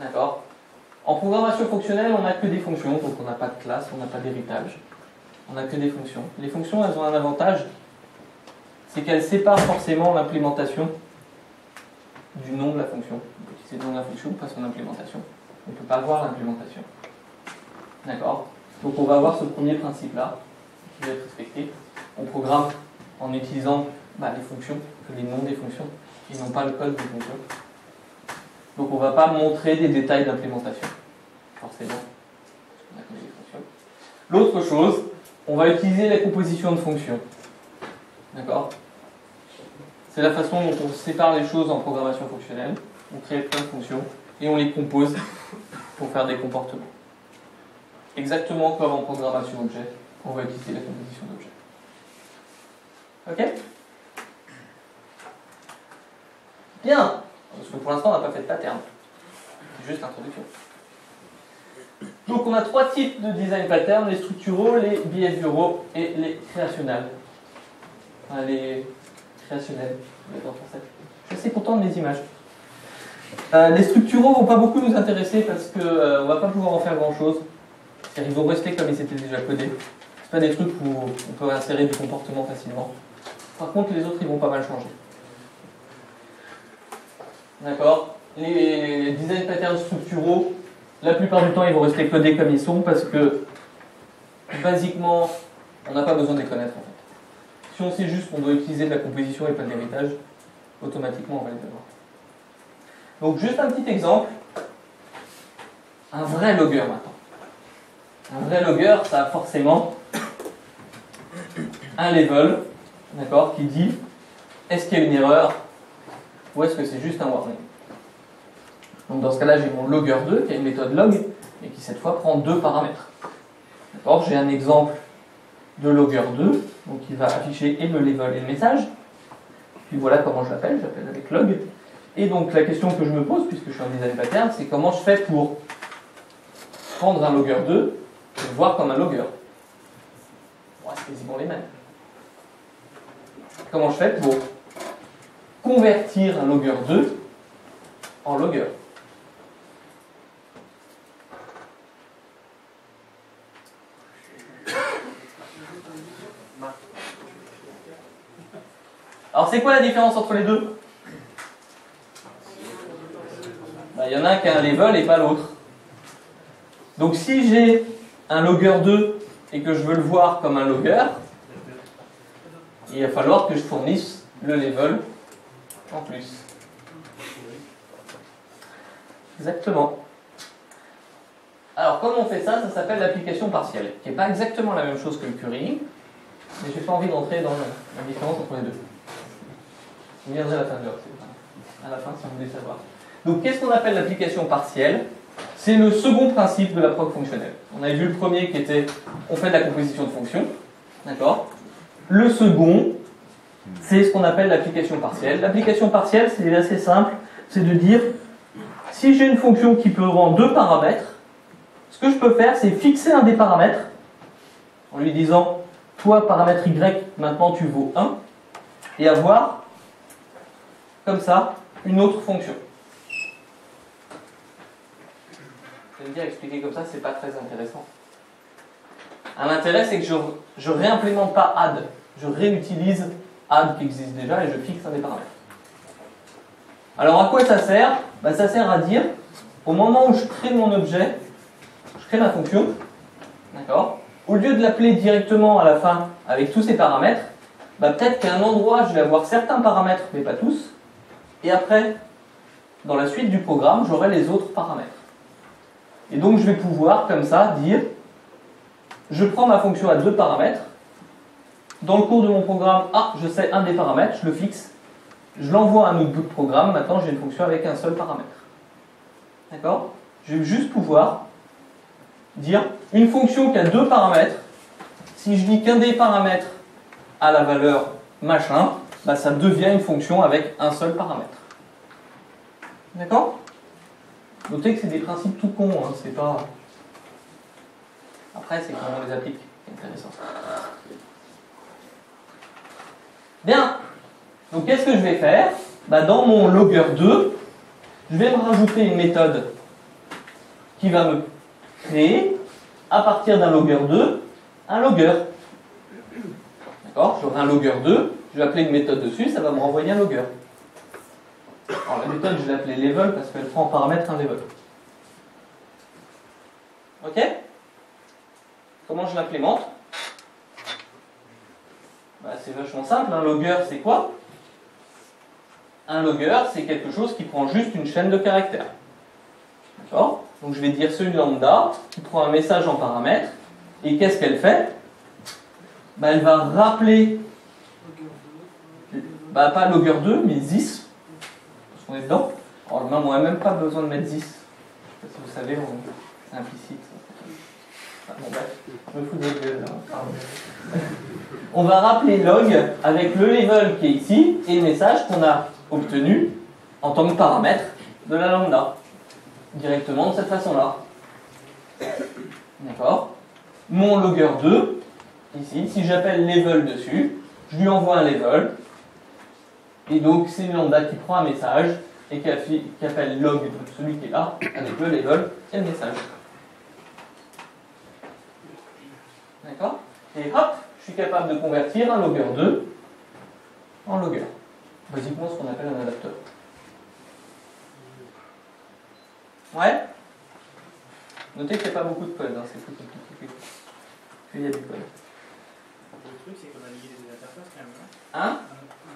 D'accord? En programmation fonctionnelle, on n'a que des fonctions, donc on n'a pas de classe, on n'a pas d'héritage. On n'a que des fonctions. Les fonctions, elles ont un avantage, c'est qu'elles séparent forcément l'implémentation du nom de la fonction. On peut utiliser le nom de la fonction, pas son implémentation. On ne peut pas voir l'implémentation. D'accord? Donc on va avoir ce premier principe-là, qui doit être respecté. On programme en utilisant les fonctions, les noms des fonctions, et non pas le code des fonctions. Donc on ne va pas montrer des détails d'implémentation, forcément. L'autre chose, on va utiliser la composition de fonctions. D'accord? C'est la façon dont on sépare les choses en programmation fonctionnelle. On crée plein de fonctions et on les compose pour faire des comportements. Exactement comme en programmation objet, on va utiliser la composition d'objet. Ok? Bien! Parce que pour l'instant, on n'a pas fait de pattern. C'est juste l'introduction. Donc on a trois types de design pattern, les structuraux, les behavioraux et les créationnels. Enfin, les créationnels, en français. Je suis assez content de mes images. Les structuraux ne vont pas beaucoup nous intéresser parce qu'on ne va pas pouvoir en faire grand-chose. Ils vont rester comme ils étaient déjà codés. C'est pas des trucs où on peut insérer du comportement facilement. Par contre, les autres, ils vont pas mal changer. D'accord? Les design patterns structuraux, la plupart du temps, ils vont rester codés comme ils sont parce que, basiquement, on n'a pas besoin de les connaître, en fait. Si on sait juste qu'on doit utiliser de la composition et pas de l'héritage, automatiquement, on va les avoir. Donc, juste un petit exemple. Un vrai logger, maintenant. Un vrai logger, ça a forcément un level, d'accord, qui dit est-ce qu'il y a une erreur ou est-ce que c'est juste un warning. Donc dans ce cas-là, j'ai mon logger2 qui a une méthode log et qui cette fois prend deux paramètres. D'accord, j'ai un exemple de Logger2, donc il va afficher et le level et le message. Puis voilà comment je l'appelle, j'appelle avec log. Et donc la question que je me pose, puisque je suis en design pattern, c'est comment je fais pour prendre un Logger2 et le voir comme un Logger. Bon, c'est quasiment les mêmes. Comment je fais pour convertir un Logger2 en Logger? Alors c'est quoi la différence entre les deux? Il y en a un qui a un level et pas l'autre. Donc si j'ai un Logger2 et que je veux le voir comme un Logger, il va falloir que je fournisse le level en plus. Exactement. Alors comment on fait ça? Ça s'appelle l'application partielle, qui n'est pas exactement la même chose que le currying, mais j'ai pas envie d'entrer dans la différence entre les deux. On viendra à la fin de l'heure, à la fin si vous voulez savoir. Donc qu'est-ce qu'on appelle l'application partielle? C'est le second principe de l'approche fonctionnelle. On avait vu le premier qui était on fait de la composition de fonctions, d'accord? Le second, c'est ce qu'on appelle l'application partielle. L'application partielle, c'est assez simple, c'est de dire si j'ai une fonction qui peut rendre deux paramètres, ce que je peux faire, c'est fixer un des paramètres en lui disant toi paramètre Y, maintenant tu vaux 1, et avoir comme ça une autre fonction. Je vais me dire, expliquer comme ça, c'est pas très intéressant. Un intérêt, c'est que je réimplémente pas add, je réutilise add qui existe déjà et je fixe un des paramètres. Alors à quoi ça sert? Ben, ça sert à dire au moment où je crée mon objet, je crée ma fonction, d'accord? Au lieu de l'appeler directement à la fin avec tous ces paramètres, ben, peut-être qu'à un endroit je vais avoir certains paramètres mais pas tous. Et après, dans la suite du programme, j'aurai les autres paramètres. Et donc je vais pouvoir, comme ça, dire je prends ma fonction à deux paramètres. Dans le cours de mon programme, ah, je sais un des paramètres, je le fixe. Je l'envoie à un autre bout de programme. Maintenant, j'ai une fonction avec un seul paramètre. D'accord? Je vais juste pouvoir dire une fonction qui a deux paramètres. Si je dis qu'un des paramètres a la valeur machin, bah, ça devient une fonction avec un seul paramètre. D'accord? Notez que c'est des principes tout cons, hein, c'est pas... Après, c'est comment on les applique, c'est intéressant. Bien. Donc, qu'est-ce que je vais faire? Bah, dans mon Logger2, je vais me rajouter une méthode qui va me créer, à partir d'un Logger2, un Logger. D'accord? J'aurai un Logger2. Je vais appeler une méthode dessus, ça va me renvoyer un logger. Alors la méthode, je vais l'appeler level parce qu'elle prend en paramètre un level. Ok? Comment je l'implémente? Bah, c'est vachement simple. Un logger, c'est quoi? Un logger, c'est quelque chose qui prend juste une chaîne de caractères. D'accord? Donc je vais dire celui lambda qui prend un message en paramètre. Et qu'est-ce qu'elle fait? Bah, elle va rappeler... Bah, pas Logger2, mais 10, parce qu'on est dedans. Alors, on n'a même pas besoin de mettre 10. Parce que vous savez, c'est implicite. Ah, bon, bref, je me fous de votre gueule, là. On va rappeler log avec le level qui est ici et le message qu'on a obtenu en tant que paramètre de la lambda. Directement de cette façon-là. D'accord? Mon Logger2, ici, si j'appelle level dessus, je lui envoie un level. Et donc, c'est une lambda qui prend un message et qui appelle log, donc celui qui est là, avec le level et le message. D'accord? Et hop, je suis capable de convertir un Logger2 en Logger. Basiquement, ce qu'on appelle un adapteur. Ouais? Notez qu'il n'y a pas beaucoup de code, hein, c'est plutôt compliqué. Puis il y a du code. Le truc, c'est qu'on a lié les interfaces quand même. Hein?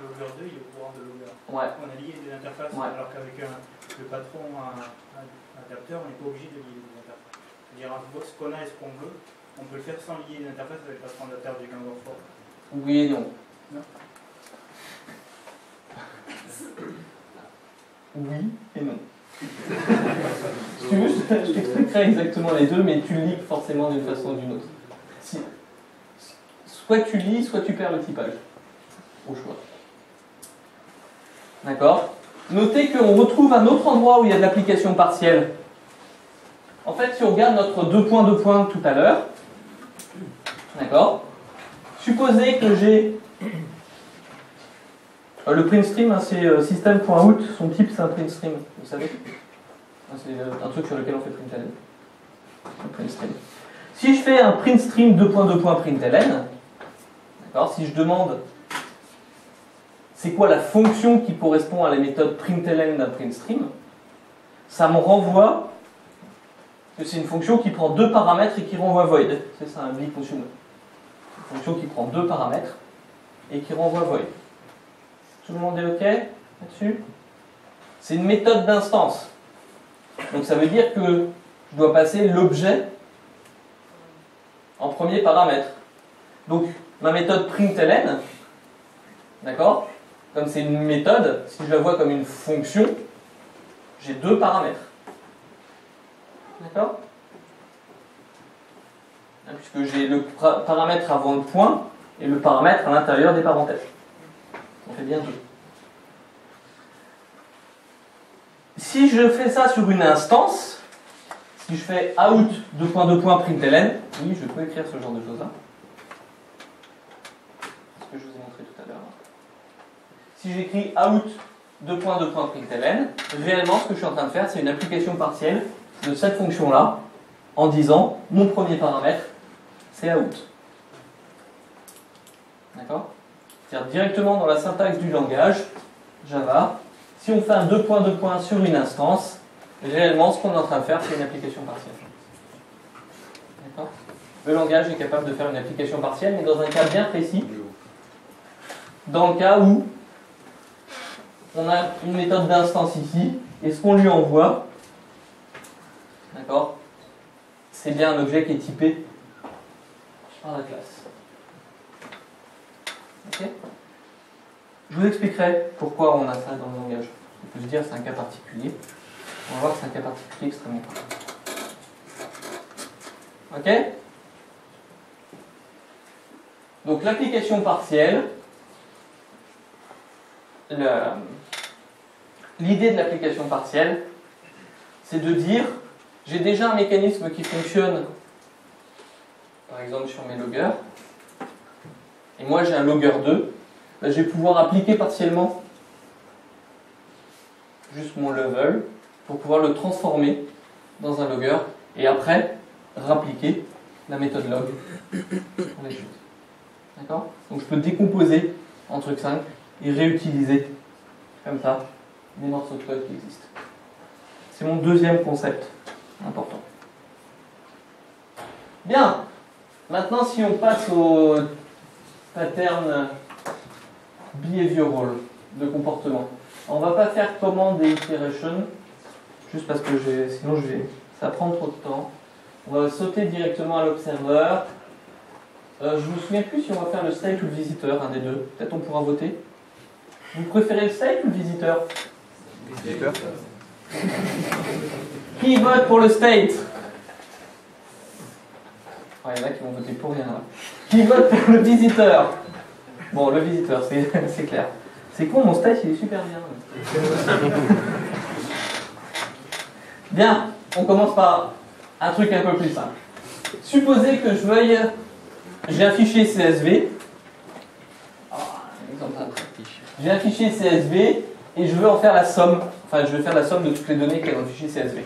Logger2, il est au courant de Logger. Ouais. On a lié des interfaces, ouais. Alors qu'avec le patron adapteur, on n'est pas obligé de lier des interfaces. C'est-à-dire, ce qu'on a et ce qu'on veut, on peut le faire sans lier l'interface avec le patron adapteur du Gang of Four. Oui et non. Non. Oui et non. Si tu veux, je t'expliquerai exactement les deux, mais tu le lis forcément d'une façon ou d'une autre. Si. Soit tu lis, soit tu perds le typage. Au choix. D'accord? Notez qu'on retrouve un autre endroit où il y a de l'application partielle. En fait, si on regarde notre 2.2. Tout à l'heure, d'accord? Supposez que j'ai le printstream, hein, c'est system.out, son type c'est un printstream, vous savez. C'est un truc sur lequel on fait println. Printstream. Si je fais un printstream 2.2.println, d'accord? Si je demande c'est quoi la fonction qui correspond à la méthode println d'un printstream, ça me renvoie que c'est une fonction qui prend deux paramètres et qui renvoie void. C'est ça, un big consumer. Une fonction qui prend deux paramètres et qui renvoie void. Tout le monde est OK là-dessus? C'est une méthode d'instance. Donc ça veut dire que je dois passer l'objet en premier paramètre. Donc ma méthode println, d'accord? Comme c'est une méthode, si je la vois comme une fonction, j'ai deux paramètres. D'accord? Puisque j'ai le paramètre avant le point et le paramètre à l'intérieur des parenthèses. On fait bien deux. Si je fais ça sur une instance, si je fais out 2.2.println, oui, je peux écrire ce genre de choses-là. Ce que je vous ai montré tout à l'heure. Si j'écris out 2.2.println, réellement, ce que je suis en train de faire, c'est une application partielle de cette fonction-là, en disant mon premier paramètre, c'est out. D'accord? C'est-à-dire directement dans la syntaxe du langage Java, si on fait un 2.2. Sur une instance, réellement, ce qu'on est en train de faire, c'est une application partielle. D'accord? Le langage est capable de faire une application partielle, mais dans un cas bien précis, dans le cas où on a une méthode d'instance ici, et ce qu'on lui envoie, d'accord, c'est bien un objet qui est typé par la classe. Okay. Je vous expliquerai pourquoi on a ça dans le langage. On peut se dire c'est un cas particulier. On va voir que c'est un cas particulier extrêmement important. Ok? Donc l'application partielle, l'idée de l'application partielle, c'est de dire j'ai déjà un mécanisme qui fonctionne, par exemple sur mes loggers, et moi j'ai un logger2, ben, je vais pouvoir appliquer partiellement juste mon level pour pouvoir le transformer dans un logger et après réappliquer la méthode log. D'accord? Donc je peux décomposer en truc simple et réutiliser comme ça des morceaux de code qui existent. C'est mon deuxième concept important. Bien. Maintenant, si on passe au pattern behavioral de comportement, on va pas faire command et iteration, juste parce que sinon ça prend trop de temps. On va sauter directement à l'observer. Je me souviens plus si on va faire le state ou le visiteur, un des deux. Peut-être on pourra voter. Vous préférez le state ou le visiteur? Visiteur. Qui vote pour le state? Oh, il y en a qui vont voter pour rien là. Qui vote pour le visiteur? Bon, le visiteur, c'est clair. C'est con, mon state il est super bien. Bien, on commence par un truc un peu plus simple. Supposez que je veuille. J'ai un fichier CSV. J'ai un fichier CSV et je veux en faire la somme. Enfin, je vais faire la somme de toutes les données qu'il y a dans le fichier CSV.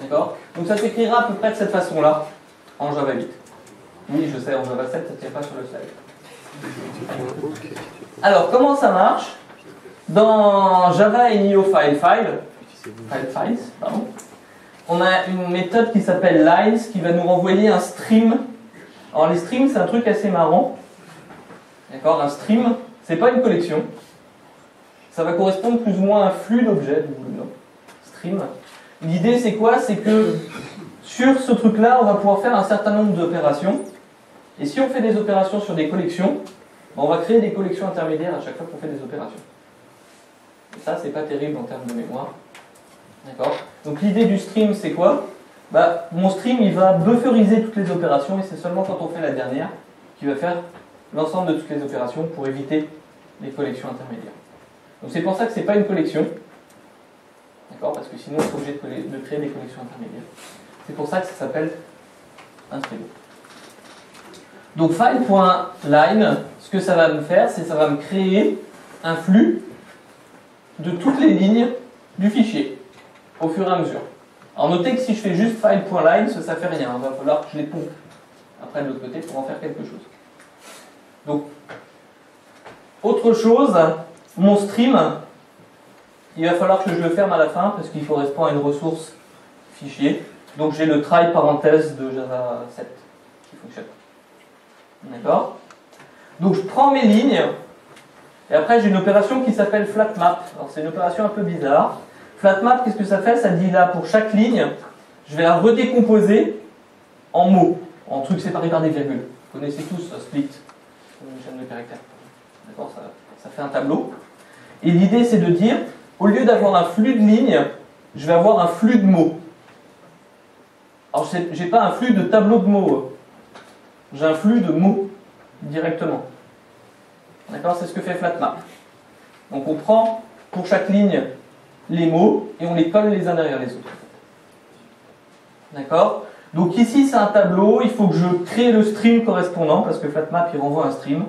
D'accord? Donc ça s'écrira à peu près de cette façon-là, en Java 8. Oui, je sais, en Java 7, ça ne tient pas sur le slide. Alors, comment ça marche? Dans Java NIO File Files, pardon, on a une méthode qui s'appelle lines, qui va nous renvoyer un stream. Alors, les streams, c'est un truc assez marrant. D'accord? Un stream, c'est pas une collection. Ça va correspondre plus ou moins à un flux d'objets, stream. L'idée c'est quoi? C'est que sur ce truc-là, on va pouvoir faire un certain nombre d'opérations. Et si on fait des opérations sur des collections, on va créer des collections intermédiaires à chaque fois qu'on fait des opérations. Et ça, c'est pas terrible en termes de mémoire. D'accord? Donc l'idée du stream, c'est quoi? Bah, mon stream, il va bufferiser toutes les opérations et c'est seulement quand on fait la dernière qui va faire l'ensemble de toutes les opérations pour éviter les collections intermédiaires. Donc c'est pour ça que ce n'est pas une collection, d'accord, parce que sinon on est obligé de créer des collections intermédiaires. C'est pour ça que ça s'appelle un trio. Donc file.line, ce que ça va me faire, c'est que ça va me créer un flux de toutes les lignes du fichier au fur et à mesure. Alors notez que si je fais juste file.line, ça ne fait rien, il va falloir que je les pompe après de l'autre côté pour en faire quelque chose. Donc, autre chose, mon stream, il va falloir que je le ferme à la fin parce qu'il correspond à une ressource fichier. Donc j'ai le try parenthèse de Java 7 qui fonctionne. D'accord? Donc je prends mes lignes et après j'ai une opération qui s'appelle FlatMap. Alors c'est une opération un peu bizarre. FlatMap, qu'est-ce que ça fait? Ça dit là pour chaque ligne, je vais la redécomposer en mots, en trucs séparés par des virgules. Vous connaissez tous split, une chaîne de caractères. D'accord, ça fait un tableau. Et l'idée c'est de dire, au lieu d'avoir un flux de lignes, je vais avoir un flux de mots. Alors j'ai pas un flux de tableau de mots, j'ai un flux de mots directement. D'accord, c'est ce que fait FlatMap. Donc on prend pour chaque ligne les mots et on les colle les uns derrière les autres. D'accord? Donc ici c'est un tableau, il faut que je crée le stream correspondant parce que FlatMap il renvoie un stream.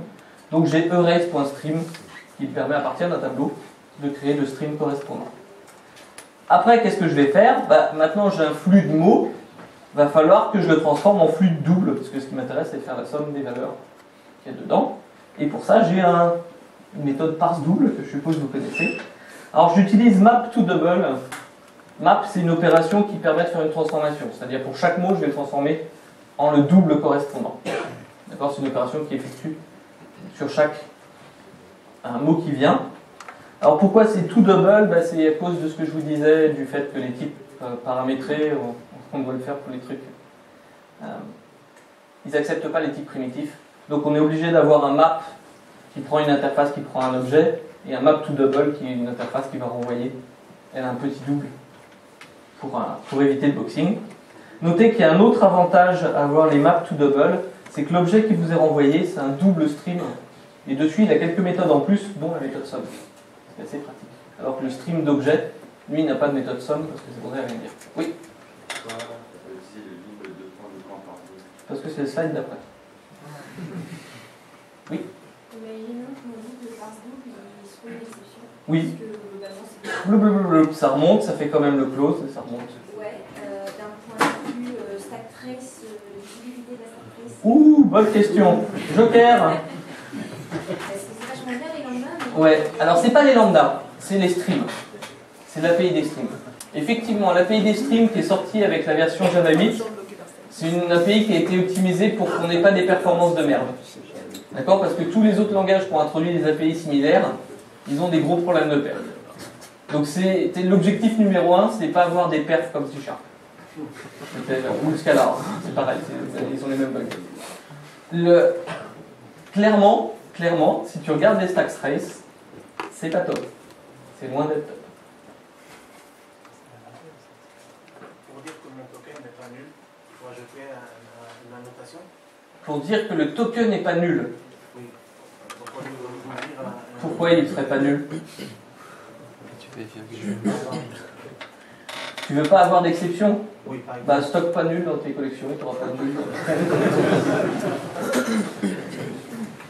Donc j'ai erase.stream qui permet à partir d'un tableau de créer le stream correspondant. Après qu'est-ce que je vais faire? Maintenant j'ai un flux de mots, il va falloir que je le transforme en flux de double parce que ce qui m'intéresse c'est de faire la somme des valeurs qu'il y a dedans. Et pour ça j'ai une méthode parseDouble que je suppose que vous connaissez. Alors j'utilise MapToDouble. Map, c'est une opération qui permet de faire une transformation, c'est-à-dire pour chaque mot, je vais le transformer en le double correspondant. D'accord, c'est une opération qui effectue sur chaque un mot qui vient. Alors pourquoi c'est tout double? C'est à cause de ce que je vous disais, du fait que les types paramétrés, on doit le faire pour les trucs, ils n'acceptent pas les types primitifs. Donc on est obligé d'avoir un map qui prend une interface qui prend un objet, et un map to double qui est une interface qui va renvoyer un petit double. Pour éviter le boxing. Notez qu'il y a un autre avantage à avoir les maps to double, c'est que l'objet qui vous est renvoyé, c'est un double stream, et dessus il a quelques méthodes en plus, dont la méthode somme. C'est assez pratique. Alors que le stream d'objet, lui, n'a pas de méthode somme, parce que ça voudrait rien dire. Oui? Parce que c'est le slide d'après. Oui? Oui. Blablabla, ça remonte, ça fait quand même le close, ça remonte. Ouais, d'un point de vue stack trace, l'utilité de la stack trace. Ouh, bonne question. Joker. Est-ce que c'est vachement bien les lambdas? Ouais, alors c'est pas les lambdas, c'est les streams. C'est l'API des streams. Effectivement, l'API des streams qui est sortie avec la version Java 8, c'est une API qui a été optimisée pour qu'on n'ait pas des performances de merde. D'accord? Parce que tous les autres langages qui ont introduit des API similaires, ils ont des gros problèmes de perf. Donc l'objectif numéro 1, c'est pas avoir des perfs comme C#. Ou le Scala, c'est pareil, ils ont les mêmes bugs. Clairement, si tu regardes les stack trace, c'est pas top. C'est loin d'être top. Pour dire que mon token n'est pas nul, il faut ajouter une annotation. Pour dire que le token n'est pas nul. Oui. Pourquoi il ne serait pas nul? Tu veux pas avoir d'exception? Oui, par exemple. Stocke pas nul dans tes collections, tu n'auras pas de nul.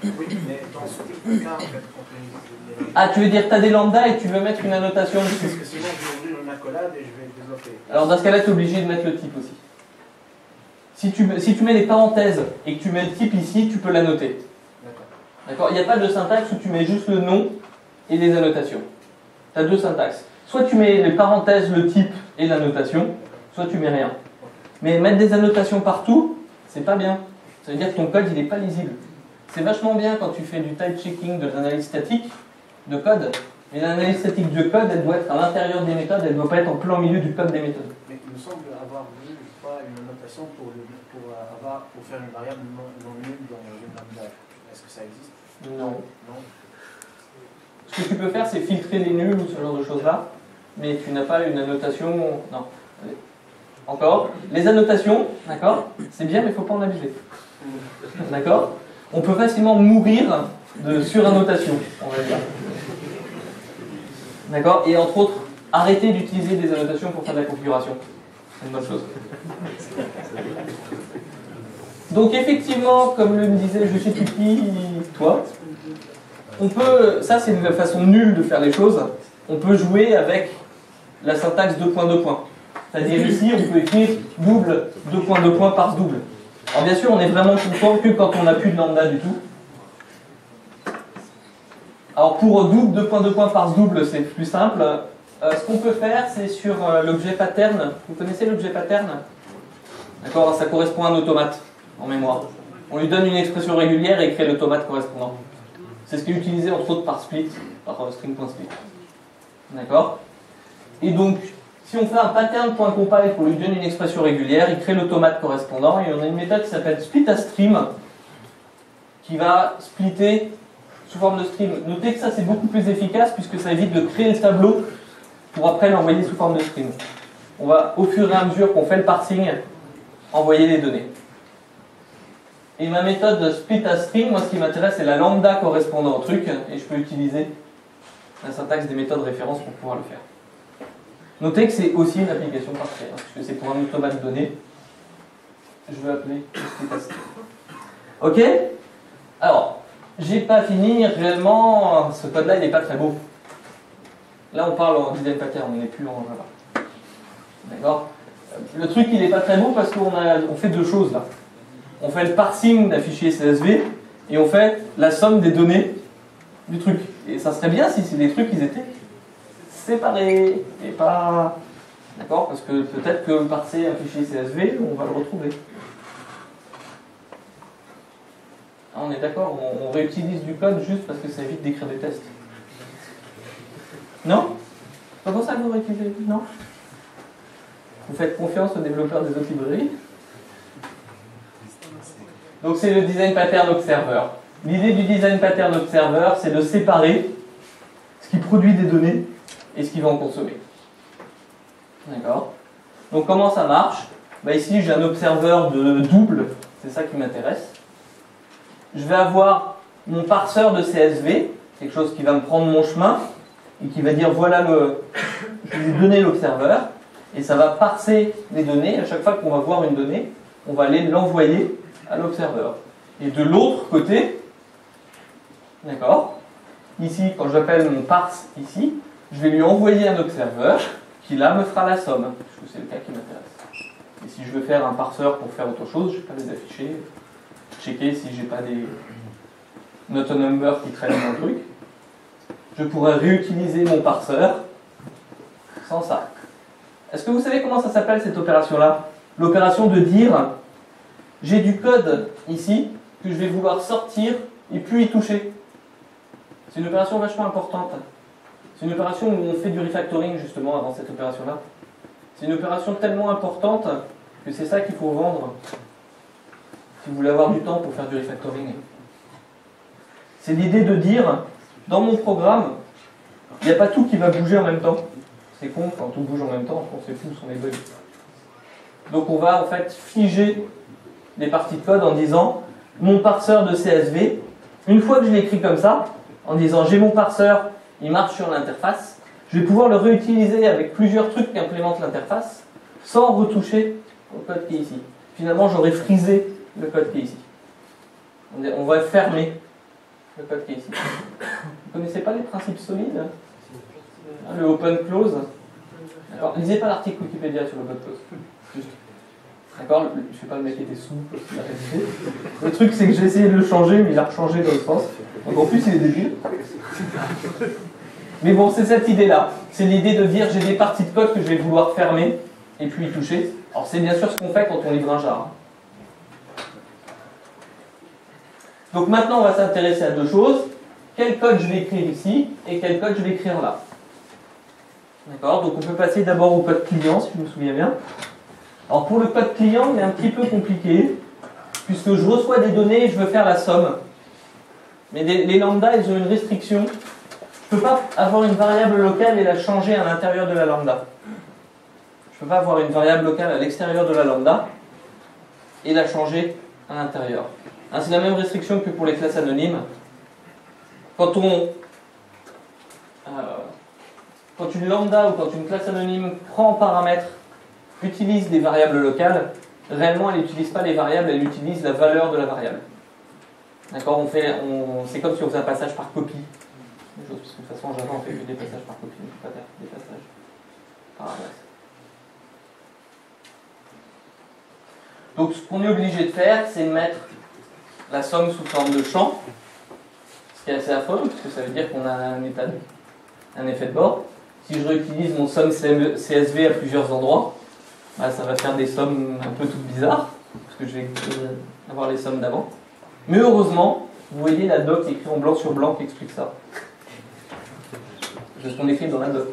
Oui, mais dans ce cas, en fait, quand on... Ah, tu veux dire tu as des lambdas et tu veux mettre une annotation dessus? Parce que sinon, je vais ouvrir une accolade et je vais le développer. Alors, dans ce cas-là, tu es obligé de mettre le type aussi. Si tu mets les parenthèses et que tu mets le type ici, tu peux l'annoter. D'accord. Il n'y a pas de syntaxe où tu mets juste le nom et les annotations. Tu as deux syntaxes. Soit tu mets les parenthèses, le type et l'annotation, soit tu mets rien. Mais mettre des annotations partout, c'est pas bien. Ça veut dire que ton code, il n'est pas lisible. C'est vachement bien quand tu fais du type checking, de l'analyse statique de code. Mais l'analyse statique de code, elle doit être à l'intérieur des méthodes, elle ne doit pas être en plein milieu du code des méthodes. Mais il me semble avoir vu une annotation pour faire une variable non nulle dans le lambda. Est-ce que ça existe? Non. Non. Ce que tu peux faire, c'est filtrer les nuls ou ce genre de choses-là, mais tu n'as pas une annotation... Non. Encore. Les annotations, d'accord, c'est bien, mais il ne faut pas en abuser. D'accord. on peut facilement mourir de surannotation, on va dire. D'accord? Et entre autres, arrêtez d'utiliser des annotations pour faire de la configuration. C'est une bonne chose. Donc effectivement, comme le disait je sais plus qui, toi, on peut, ça c'est une façon nulle de faire les choses, on peut jouer avec la syntaxe 2.2. C'est-à-dire ici, on peut écrire double 2.2 par double. Alors bien sûr, on est vraiment content que quand on n'a plus de lambda du tout. Alors pour double 2.2 par double, c'est plus simple. Ce qu'on peut faire, c'est sur l'objet pattern. Vous connaissez l'objet pattern? D'accord, ça correspond à un automate en mémoire. On lui donne une expression régulière et crée l'automate correspondant. C'est ce qui est utilisé entre autres par split, par string.split. D'accord? Et donc, si on fait un pattern.compile pour lui donner une expression régulière, il crée l'automate correspondant et on a une méthode qui s'appelle splitAStream qui va splitter sous forme de stream. Notez que ça c'est beaucoup plus efficace puisque ça évite de créer le tableau pour après l'envoyer sous forme de stream. On va au fur et à mesure qu'on fait le parsing envoyer les données. Et ma méthode splitAStream, moi ce qui m'intéresse c'est la lambda correspondant au truc et je peux utiliser la syntaxe des méthodes références pour pouvoir le faire. Notez que c'est aussi une application parfaite, hein, puisque c'est pour un automate donné. Je vais appeler splitAStream. Ok? Alors, j'ai pas fini, réellement, ce code-là, il n'est pas très beau. Là, on parle en design pattern, on n'est plus en Java. D'accord? Le truc, il n'est pas très beau parce qu'on fait deux choses, là. On fait le parsing d'un fichier CSV, et on fait la somme des données du truc. Et ça serait bien si les trucs, ils étaient séparés et pas... D'accord? Parce que peut-être que parser un fichier CSV, on va le retrouver. Ah, on est d'accord, on réutilise du code juste parce que ça évite d'écrire des tests. Non? C'est pas pour ça que vous réutilisez? Non? Vous faites confiance aux développeurs des autres librairies? Donc c'est le design pattern observer. L'idée du design pattern observer, c'est de séparer ce qui produit des données et ce qui va en consommer. D'accord? Donc comment ça marche? Bah ici j'ai un observer de double, c'est ça qui m'intéresse. Je vais avoir mon parseur de CSV, quelque chose qui va me prendre mon chemin et qui va dire voilà les données de l'observer et ça va parser les données. À chaque fois qu'on va voir une donnée, on va aller l'envoyer à l'observer. Et de l'autre côté, d'accord, ici quand j'appelle mon parse ici, je vais lui envoyer un observer qui là me fera la somme, parce que c'est le cas qui m'intéresse. Et si je veux faire un parseur pour faire autre chose, je ne vais pas les afficher, checker si j'ai pas des not a number qui traînent dans le truc. Je pourrais réutiliser mon parseur sans ça. Est-ce que vous savez comment ça s'appelle cette opération-là? L'opération de dire j'ai du code ici que je vais vouloir sortir et puis y toucher. C'est une opération vachement importante. C'est une opération où on fait du refactoring justement avant cette opération-là. C'est une opération tellement importante que c'est ça qu'il faut vendre. Si vous voulez avoir du temps pour faire du refactoring. C'est l'idée de dire, dans mon programme, il n'y a pas tout qui va bouger en même temps. C'est con, quand tout bouge en même temps, on s'est fou, on est bugs. Donc on va en fait figer des parties de code en disant, mon parseur de CSV, une fois que je l'écris comme ça, en disant j'ai mon parseur, il marche sur l'interface, je vais pouvoir le réutiliser avec plusieurs trucs qui implémentent l'interface, sans retoucher au code qui est ici. Finalement j'aurais frisé le code qui est ici. On va fermer le code qui est ici. Vous ne connaissez pas les principes solides, hein, le open close. Alors, lisez pas l'article Wikipédia sur le open close. D'accord, je ne sais pas, le mec était sous. Le truc, c'est que j'ai essayé de le changer, mais il a rechangé dans le sens. Donc en plus, il est débile. Mais bon, c'est cette idée-là. C'est l'idée de dire j'ai des parties de code que je vais vouloir fermer et puis toucher. Alors, c'est bien sûr ce qu'on fait quand on livre un jar. Donc maintenant, on va s'intéresser à deux choses. Quel code je vais écrire ici et quel code je vais écrire là. D'accord? Donc on peut passer d'abord au code client, si je me souviens bien. Alors pour le code client, il est un petit peu compliqué, puisque je reçois des données et je veux faire la somme. Mais les lambda, ils ont une restriction. Je ne peux pas avoir une variable locale et la changer à l'intérieur de la lambda. Je ne peux pas avoir une variable locale à l'extérieur de la lambda et la changer à l'intérieur. Hein, c'est la même restriction que pour les classes anonymes. Quand une lambda ou quand une classe anonyme prend en paramètre, utilise des variables locales, réellement elle n'utilise pas les variables, elle utilise la valeur de la variable. D'accord, c'est comme si on faisait un passage par copie. Chose, parce que de toute façon, Java, on fait que des passages par copie, on ne peut pas faire des passages par adresse. Donc, ce qu'on est obligé de faire, c'est mettre la somme sous forme de champ, ce qui est assez affreux, parce que ça veut dire qu'on a un effet de bord. Si je réutilise mon somme CSV à plusieurs endroits, bah, ça va faire des sommes un peu toutes bizarres, parce que je vais avoir les sommes d'avant. Mais heureusement, vous voyez la doc écrite en blanc sur blanc qui explique ça. C'est ce qu'on écrit dans la doc.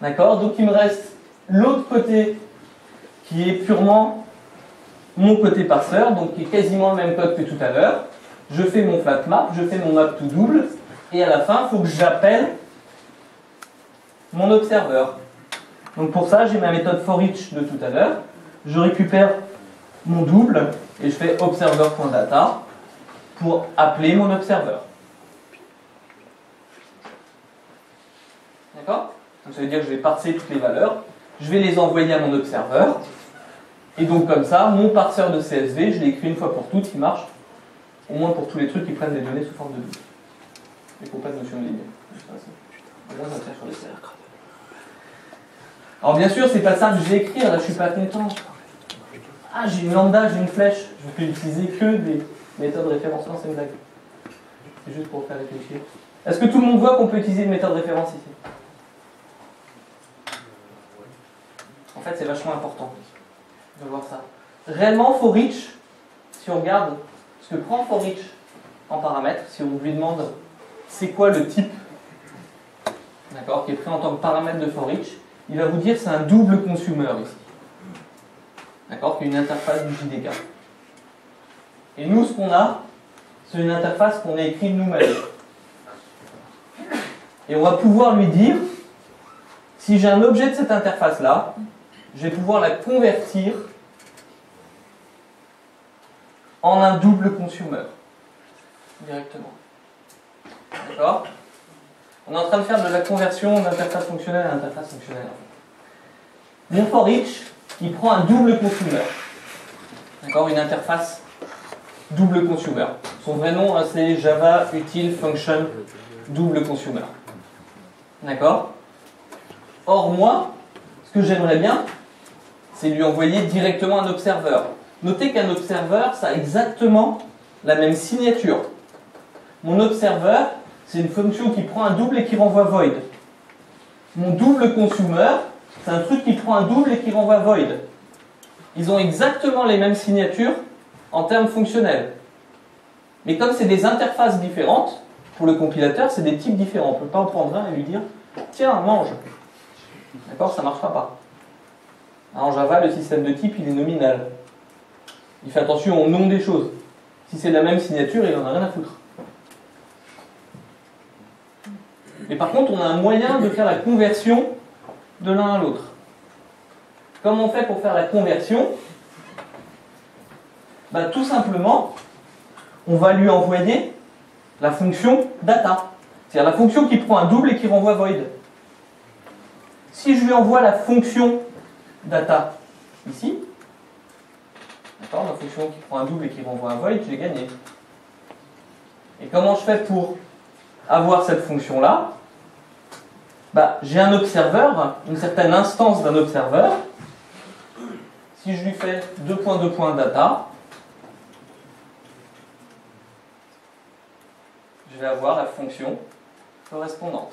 D'accord? Donc il me reste l'autre côté qui est purement mon côté parseur, donc qui est quasiment le même code que tout à l'heure. Je fais mon FlatMap, je fais mon MapToDouble, et à la fin, il faut que j'appelle mon Observer. Donc pour ça, j'ai ma méthode forEach de tout à l'heure. Je récupère mon double et je fais observer.data pour appeler mon observer. D'accord? Donc ça veut dire que je vais parser toutes les valeurs, je vais les envoyer à mon observer, et donc comme ça, mon parseur de CSV, je l'écris une fois pour toutes, il marche, au moins pour tous les trucs qui prennent des données sous forme de double. Et pour pas de notion de ligne. Alors bien sûr, c'est pas simple, je vais écrire, là je suis pas content. Ah, j'ai une lambda, j'ai une flèche. Je ne peux utiliser que des méthodes référence. Non, c'est une blague. C'est juste pour faire réfléchir. Est-ce que tout le monde voit qu'on peut utiliser une méthode référence ici? En fait, c'est vachement important de voir ça. Réellement, forEach, si on regarde ce que prend forEach en paramètre, si on lui demande c'est quoi le type, d'accord, qui est pris en tant que paramètre de forEach, il va vous dire c'est un double consumer ici. D'accord, qui est une interface du JDK. Et nous, ce qu'on a, c'est une interface qu'on a écrite nous-mêmes. Et on va pouvoir lui dire, si j'ai un objet de cette interface-là, je vais pouvoir la convertir en un double consumer. Directement. D'accord? On est en train de faire de la conversion d'interface fonctionnelle à interface fonctionnelle. Mon forEach, il prend un double consumer. D'accord, une interface double consumer. Son vrai nom, hein, c'est Java Util Function Double Consumer. D'accord? Or, moi, ce que j'aimerais bien, c'est lui envoyer directement un observeur. Notez qu'un observeur, ça a exactement la même signature. Mon observeur, c'est une fonction qui prend un double et qui renvoie void. Mon double consumer, c'est un truc qui prend un double et qui renvoie void. Ils ont exactement les mêmes signatures en termes fonctionnels. Mais comme c'est des interfaces différentes, pour le compilateur, c'est des types différents. On ne peut pas en prendre un et lui dire « Tiens, mange !» D'accord, ça ne marchera pas. En Java, le système de type, il est nominal. Il fait attention au nom des choses. Si c'est la même signature, il n'en a rien à foutre. Mais par contre, on a un moyen de faire la conversion de l'un à l'autre. Comment on fait pour faire la conversion? Bah, tout simplement, on va lui envoyer la fonction data. C'est-à-dire la fonction qui prend un double et qui renvoie void. Si je lui envoie la fonction data ici, d'accord, la fonction qui prend un double et qui renvoie un void, j'ai gagné. Et comment je fais pour avoir cette fonction-là? Bah, j'ai un observeur, une certaine instance d'un observeur. Si je lui fais 2.2.data, je vais avoir la fonction correspondante.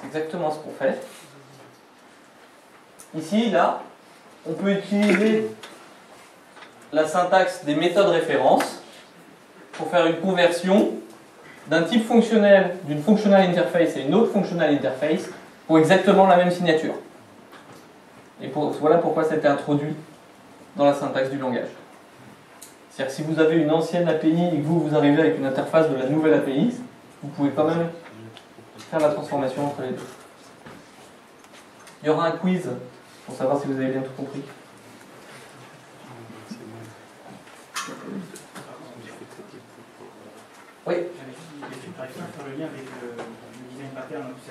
C'est exactement ce qu'on fait. Ici, là, on peut utiliser la syntaxe des méthodes références pour faire une conversion d'un type fonctionnel, d'une functional interface et une autre functional interface pour exactement la même signature. Et voilà pourquoi ça a été introduit dans la syntaxe du langage. C'est-à-dire que si vous avez une ancienne API et que vous arrivez avec une interface de la nouvelle API, vous pouvez quand même faire la transformation entre les deux. Il y aura un quiz pour savoir si vous avez bien tout compris.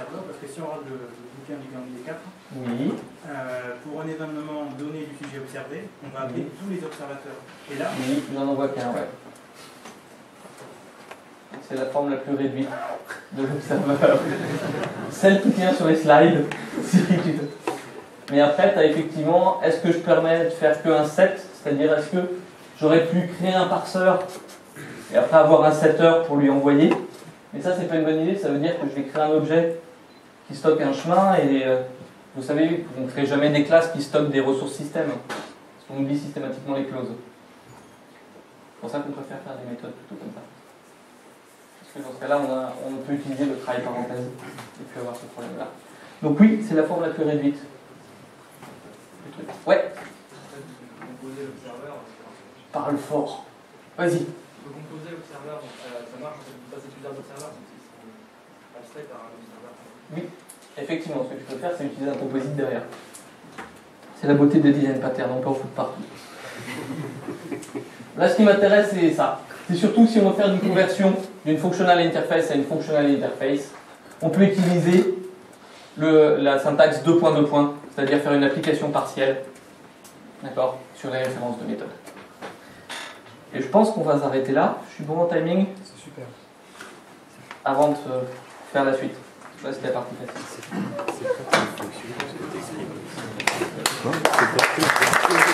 tableau, parce que si on regarde le bouquin du calendrier 4, oui. Pour un événement donné du sujet observé, on va appeler tous les observateurs. Et là, oui, on n'en voit qu'un, ouais. C'est la forme la plus réduite de l'observeur. Celle qui tient sur les slides. Mais après, tu as effectivement, est-ce que je permets de faire qu'un set? C'est-à-dire, est-ce que j'aurais pu créer un parseur et après avoir un setter pour lui envoyer? Mais ça, c'est pas une bonne idée. Ça veut dire que je vais créer un objet qui stocke un chemin. Et vous savez, on ne crée jamais des classes qui stockent des ressources système. Parce qu'on oublie systématiquement les clauses. C'est pour ça qu'on préfère faire des méthodes plutôt comme ça. Dans ce cas-là, on peut utiliser le travail parenthèse et puis avoir ce problème-là. Donc oui, c'est la forme la plus réduite. Ouais. Composer l'observeur. Parle fort. Vas-y. On peut composer l'observeur. Ça marche. On peut passer plusieurs observeurs. Abstrait par un observeur. Oui. Effectivement, ce que je peux faire, c'est utiliser un composite derrière. C'est la beauté des design patterns. On peut en foutre partout. Là, ce qui m'intéresse, c'est ça. C'est surtout si on veut faire une conversion d'une functional interface à une functional interface, on peut utiliser la syntaxe 2.2., c'est-à-dire faire une application partielle, d'accord, sur les références de méthode. Et je pense qu'on va s'arrêter là. Je suis bon en timing? C'est super. Avant de faire la suite. Là, c'était la partie facile.